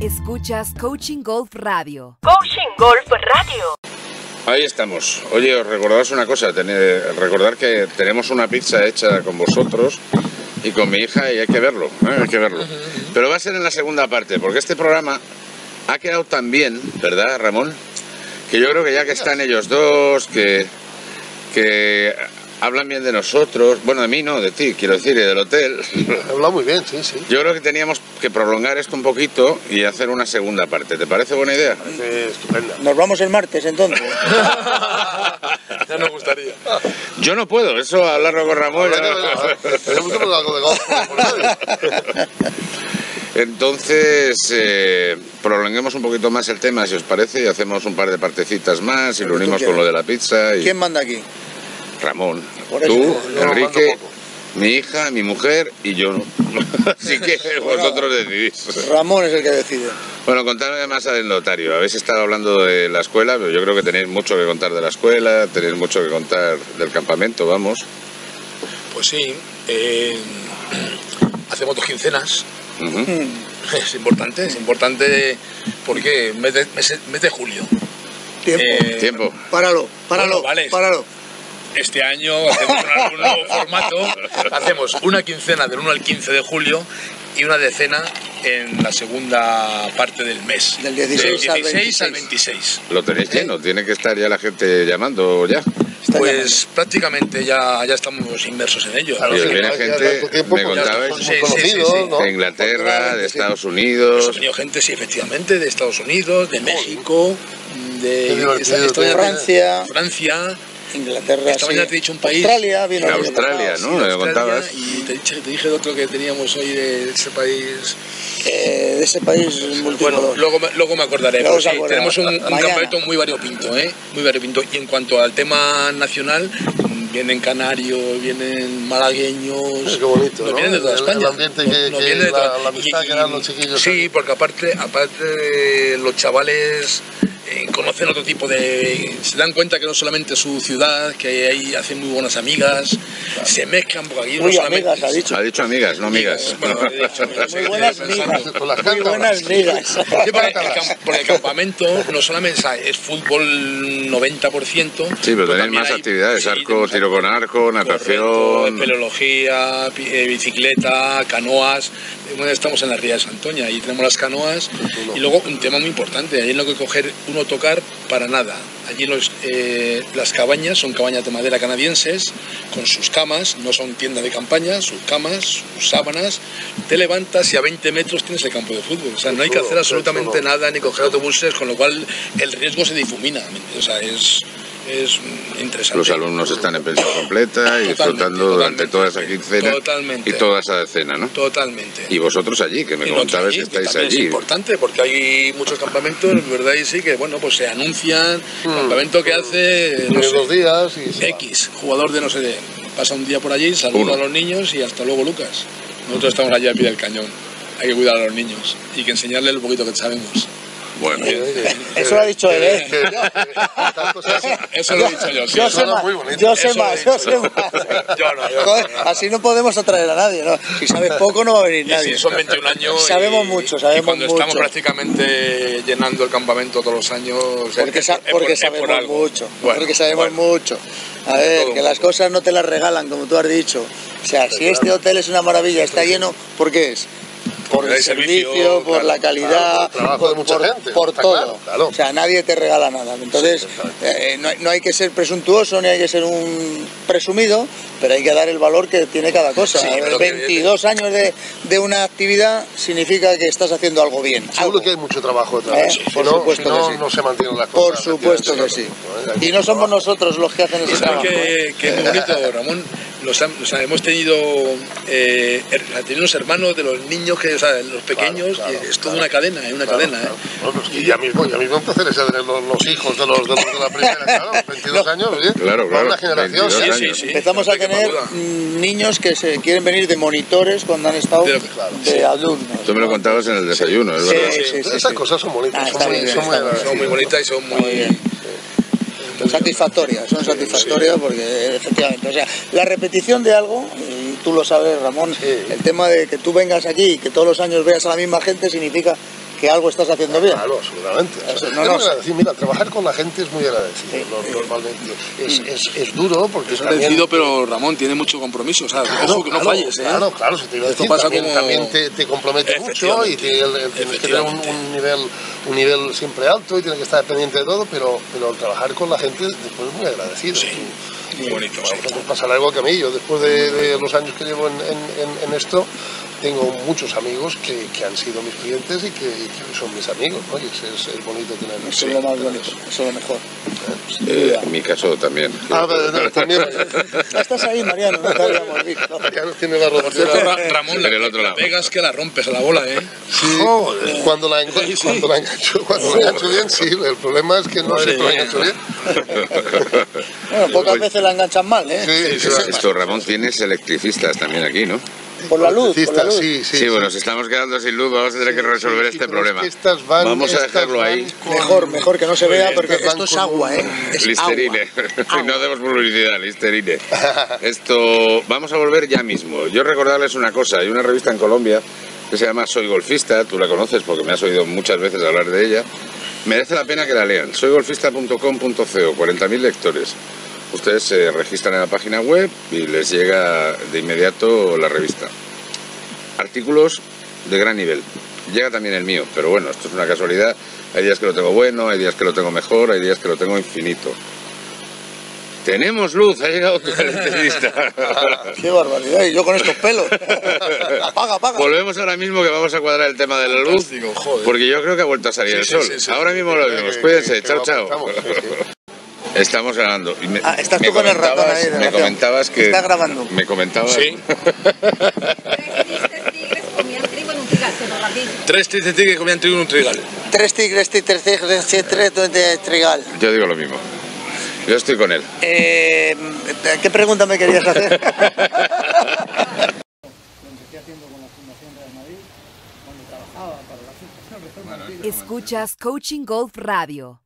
Escuchas Coaching Golf Radio. Coaching Golf Radio. Ahí estamos. Oye, os recordaros una cosa. Tener, recordar que tenemos una pizza hecha con vosotros y con mi hija y hay que verlo. ¿eh? Hay que verlo. Pero va a ser en la segunda parte, porque este programa ha quedado tan bien, ¿verdad, Ramón? Que yo creo que ya que están ellos dos, que, que hablan bien de nosotros, bueno, de mí no, de ti, quiero decir, y del hotel. Habla muy bien, sí, sí. Yo creo que teníamos que prolongar esto un poquito y hacer una segunda parte. ¿Te parece buena idea? Me parece estupenda. Nos vamos el martes, entonces. Ya nos gustaría. Yo no puedo, eso hablarlo con Ramón. No, no, no, no. Entonces, eh, prolonguemos un poquito más el tema, si os parece, y hacemos un par de partecitas más y lo unimos con lo de la pizza. Y... ¿Quién manda aquí? Ramón, por eso, tú, yo Enrique, mi hija, mi mujer y yo. Así que vosotros decidís. Ramón es el que decide. Bueno, contadme más del notario. Habéis estado hablando de la escuela, pero yo creo que tenéis mucho que contar de la escuela, tenéis mucho que contar del campamento, vamos. Pues sí, eh, hacemos dos quincenas. Uh-huh. Es importante, es importante porque mes de, mes, mes de julio. Tiempo, eh, tiempo. Páralo, páralo, bueno, vale. Páralo. Este año hacemos un nuevo formato, hacemos una quincena del uno al quince de julio y una decena en la segunda parte del mes. Del dieciséis al veintiséis. Lo tenéis lleno, tiene que estar ya la gente llamando ya. Pues prácticamente ya, ya estamos inmersos en ello. Claro, sí, viene gente, tiempo, me contabais, sí, sí, sí, ¿no? De Inglaterra, de Estados Unidos. Hemos tenido gente, sí, efectivamente, de Estados Unidos, de México, de, de, esta, de, esta, de Francia. Francia. Inglaterra, esta mañana sí. Te he dicho un país. Australia, bien, bien, Australia, ¿no? Australia, contabas. Y te dije, te dije de otro que teníamos hoy de ese país. Eh, de ese país bueno, luego, luego me acordaré. Luego sí, tenemos un, un campamento muy variopinto, ¿eh? Muy variopinto. Y en cuanto al tema nacional, vienen canarios, vienen malagueños. Qué bonito, ¿no? Vienen de toda España. El ambiente que, nos, que viene de la, toda... la amistad y, que eran los chiquillos. Sí, porque aparte, aparte los chavales. Conocen otro tipo de... Se dan cuenta que no solamente su ciudad, que ahí hacen muy buenas amigas, claro. Se mezclan porque aquí muy no solamente... amigas, ha dicho. Ha dicho amigas, no amigas. Bueno, dicho, amigas muy buenas amigas. Muy buenas amigas. Por el campamento, no solamente o sea, es fútbol noventa por ciento. Sí, pero tenéis más hay, actividades, arco, tiro con arco, natación... Espeleología, bicicleta, canoas... Estamos en la Ría de Santoña, ahí tenemos las canoas. Y luego un tema muy importante, ahí no hay que coger uno tocar para nada. Allí los, eh, las cabañas son cabañas de madera canadienses con sus camas, no son tiendas de campaña, sus camas, sus sábanas. Te levantas y a veinte metros tienes el campo de fútbol. O sea, no hay que hacer absolutamente nada ni coger autobuses, con lo cual el riesgo se difumina. O sea, es, es interesante. Los alumnos están en pensión completa y disfrutando durante toda esa quincena totalmente, y toda esa decena, ¿no? Totalmente. Y vosotros allí, que me comentabas que estáis allí. Es importante porque hay muchos campamentos, ¿verdad? Y sí que, bueno, pues se anuncian. Mm. Campamento que hace no sé, dos días y X, jugador de no sé de. Pasa un día por allí, saluda Uno. a los niños y hasta luego, Lucas. Nosotros estamos allí al pie del cañón. Hay que cuidar a los niños y que enseñarles lo poquito que sabemos. Bueno, sí, sí, sí. Eso lo ha dicho él, ¿eh? Eso lo he dicho yo. Sí. Yo sé más, yo sé más. Yo sé más. Yo no, yo Joder, no. Así no podemos atraer a nadie, ¿no? Si sabes poco no va a venir nadie. Si son veintiún años. Sabemos y, mucho, sabemos y cuando mucho. Estamos prácticamente llenando el campamento todos los años. Porque, es, sa es, porque es, sabemos por mucho. Bueno, porque sabemos bueno. mucho. A ver, que las cosas no te las regalan, como tú has dicho. O sea, si este hotel es una maravilla, está lleno, ¿por qué es? Por el servicio, servicio por claro, la calidad, claro, por, por, gente, por todo. Claro, claro. O sea, nadie te regala nada. Entonces, sí, eh, no, no hay que ser presuntuoso, ni hay que ser un presumido, pero hay que dar el valor que tiene cada cosa. Sí, ver, veintidós años de, de una actividad significa que estás haciendo algo bien. Seguro algo. que hay mucho trabajo detrás. ¿Eh? Sí, por no, supuesto si no, que sí. no se mantienen las cosas. Por supuesto que sí. Y no somos nosotros los que hacen ese trabajo. Que, que es bonito, Ramón. Los, o sea, hemos tenido eh, unos hermanos de los niños, que, o sea, los pequeños, claro, claro, es toda claro, una cadena, es una claro, cadena. Claro. ¿eh? Bueno, pues y ya mismo, ya mismo empezar a tener los, los hijos de los, de los de la primera, claro, veintidós no. años, ¿eh? Claro, claro. Una generación, sí, sí, sí, sí. Empezamos no a tener niños que se quieren venir de monitores cuando han estado de, claro, de sí. alumnos. Tú me lo contabas en el desayuno, es sí, verdad. Sí, sí, Esas sí, sí. cosas son bonitas, ah, son, bien, son, muy, son muy bonitas y son muy... satisfactorias, son satisfactorias porque efectivamente, o sea, la repetición de algo, y tú lo sabes, Ramón, sí. el tema de que tú vengas aquí y que todos los años veas a la misma gente significa que algo estás haciendo bien. Claro, absolutamente. O sea, no, no, agradecido. Mira, trabajar con la gente es muy agradecido, sí. no, normalmente. Es, es, es duro porque... Es agradecido, pero Ramón tiene mucho compromiso, o sea, claro, ojo, que no claro, falles, ¿eh? Claro, claro, se te iba a decir, también, como... también te, te compromete mucho y tienes que tener un, un, nivel, un nivel siempre alto y tienes que estar pendiente de todo, pero, pero trabajar con la gente después es muy agradecido. Sí. y bonito, a vosotros pasará igual que a mí. Yo, después de, de los años que llevo en, en, en esto, tengo muchos amigos que, que han sido mis clientes y que, y que son mis amigos, ¿no? Y es, es, es bonito tenerlos. Eso es lo más bonito, eso es lo mejor. Eh, en mi caso también. Ah, no, también. Estás ahí, Mariano, no te habíamos visto. Mariano tiene la rotación. Ramón, en el otro lado. La pegas que la rompes a la bola, ¿eh? Sí, oh, eh. Cuando la engancho, sí. Cuando la engancho, cuando oh. la engancho bien, sí. El problema es que no, no sé, la engancho bien. Bueno, pocas veces la enganchan mal, ¿eh? Sí, sí, sí. Esto, Ramón, tienes electricistas también aquí, ¿no? Por la luz, por la luz. Sí, sí, sí, bueno, nos estamos quedando sin luz, vamos a tener sí, que resolver sí, este problema. Van, vamos a dejarlo ahí. Con... Mejor, mejor que no se vea, porque esto es agua, ¿eh? Es Listerine. Agua. No demos publicidad, Listerine. Esto, vamos a volver ya mismo. Yo recordarles una cosa, hay una revista en Colombia que se llama Soy Golfista, tú la conoces porque me has oído muchas veces hablar de ella. Merece la pena que la lean, soy golfista punto com punto co, cuarenta mil lectores. Ustedes se registran en la página web y les llega de inmediato la revista. Artículos de gran nivel. Llega también el mío, pero bueno, esto es una casualidad. Hay días que lo tengo bueno, hay días que lo tengo mejor, hay días que lo tengo infinito. ¡Tenemos luz! Ha llegado tu electricista. ¡Qué barbaridad! Y yo con estos pelos. ¡Apaga, apaga! Volvemos ahora mismo que vamos a cuadrar el tema de la luz. Fantástico, joder. Porque yo creo que ha vuelto a salir sí, el sí, sol. Sí, sí, ahora sí, mismo sí, lo vemos. Cuídense. Chao, chao. Estamos grabando. Me, ah, estás tú con el ratón ahí. Me comentabas que... Está grabando. Me comentabas... Sí. Tres tigres que comían trigo en un trigal. Tres tigres que comían trigo en un trigal. Tres tigres que comían trigo en un trigal. Yo digo lo mismo. Yo estoy con él. Eh, ¿Qué pregunta me querías hacer? Escuchas Coaching Golf Radio.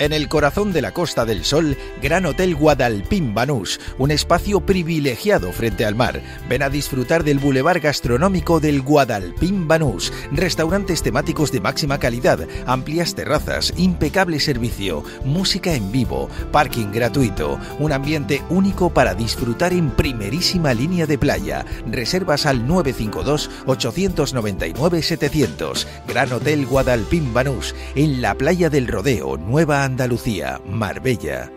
En el corazón de la Costa del Sol, Gran Hotel Guadalpín Banús, un espacio privilegiado frente al mar. Ven a disfrutar del bulevar gastronómico del Guadalpín Banús, restaurantes temáticos de máxima calidad, amplias terrazas, impecable servicio, música en vivo, parking gratuito, un ambiente único para disfrutar en primerísima línea de playa. Reservas al nueve cinco dos, ocho nueve nueve, setecientos. Gran Hotel Guadalpín Banús, en la playa del Rodeo, Nueva Andalucía, Marbella.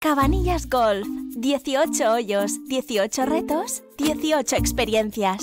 Cabanillas Golf, dieciocho hoyos, dieciocho retos, dieciocho experiencias.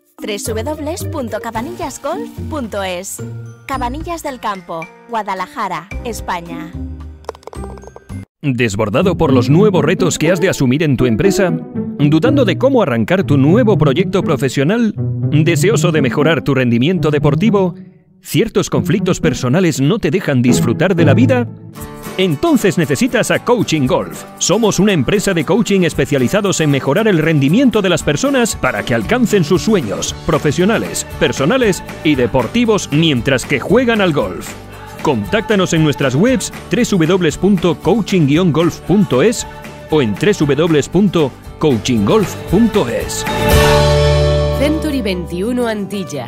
doble u doble u doble u punto cabanillas golf punto es. Cabanillas del Campo, Guadalajara, España. ¿Desbordado por los nuevos retos que has de asumir en tu empresa? ¿Dudando de cómo arrancar tu nuevo proyecto profesional? ¿Deseoso de mejorar tu rendimiento deportivo? ¿Ciertos conflictos personales no te dejan disfrutar de la vida? Entonces necesitas a Coaching Golf. Somos una empresa de coaching especializados en mejorar el rendimiento de las personas para que alcancen sus sueños profesionales, personales y deportivos mientras que juegan al golf. Contáctanos en nuestras webs doble u doble u doble u punto coaching golf punto es o en doble u doble u doble u punto coaching golf punto es. Century veintiuno Antilla.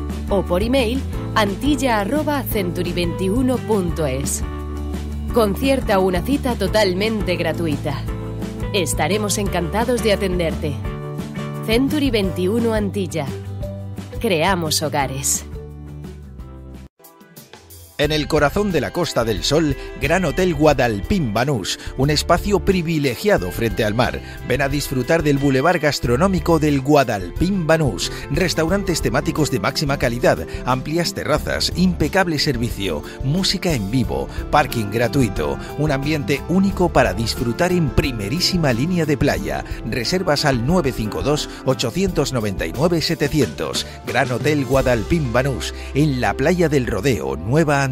o por email antilla arroba century veintiuno punto es. Concierta una cita totalmente gratuita. Estaremos encantados de atenderte. Century veintiuno Antilla. Creamos hogares. En el corazón de la Costa del Sol, Gran Hotel Guadalpín Banús, un espacio privilegiado frente al mar. Ven a disfrutar del bulevar gastronómico del Guadalpín Banús, restaurantes temáticos de máxima calidad, amplias terrazas, impecable servicio, música en vivo, parking gratuito, un ambiente único para disfrutar en primerísima línea de playa. Reservas al nueve cinco dos, ocho nueve nueve, setecientos. Gran Hotel Guadalpín Banús, en la playa del Rodeo, Nueva Andalucía.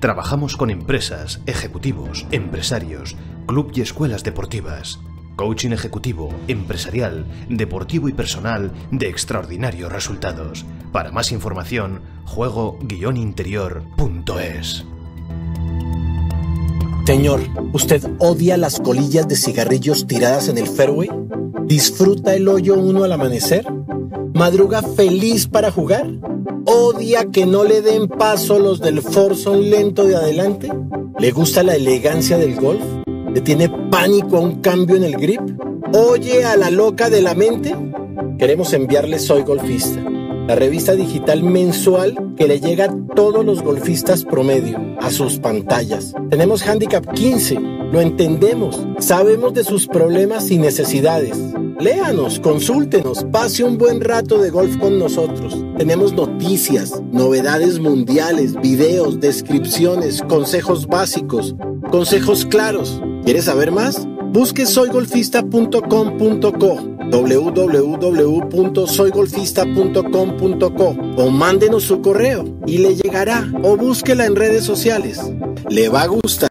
Trabajamos con empresas, ejecutivos, empresarios, club y escuelas deportivas. Coaching ejecutivo, empresarial, deportivo y personal de extraordinarios resultados. Para más información, juego interior punto es. Señor, ¿usted odia las colillas de cigarrillos tiradas en el fairway? ¿Disfruta el hoyo uno al amanecer? ¿Madruga feliz para jugar? ¿Odia que no le den paso los del forzón lento de adelante? ¿Le gusta la elegancia del golf? ¿Le tiene pánico a un cambio en el grip? ¿Oye a la loca de la mente? Queremos enviarle Soy Golfista, la revista digital mensual que le llega a todos los golfistas promedio, a sus pantallas. Tenemos Handicap quince, lo entendemos, sabemos de sus problemas y necesidades. Léanos, consúltenos, pase un buen rato de golf con nosotros. Tenemos noticias, novedades mundiales, videos, descripciones, consejos básicos, consejos claros. ¿Quieres saber más? Busque soy golfista punto com punto co, doble u doble u doble u punto soy golfista punto com punto co o mándenos su correo y le llegará, o búsquela en redes sociales. Le va a gustar.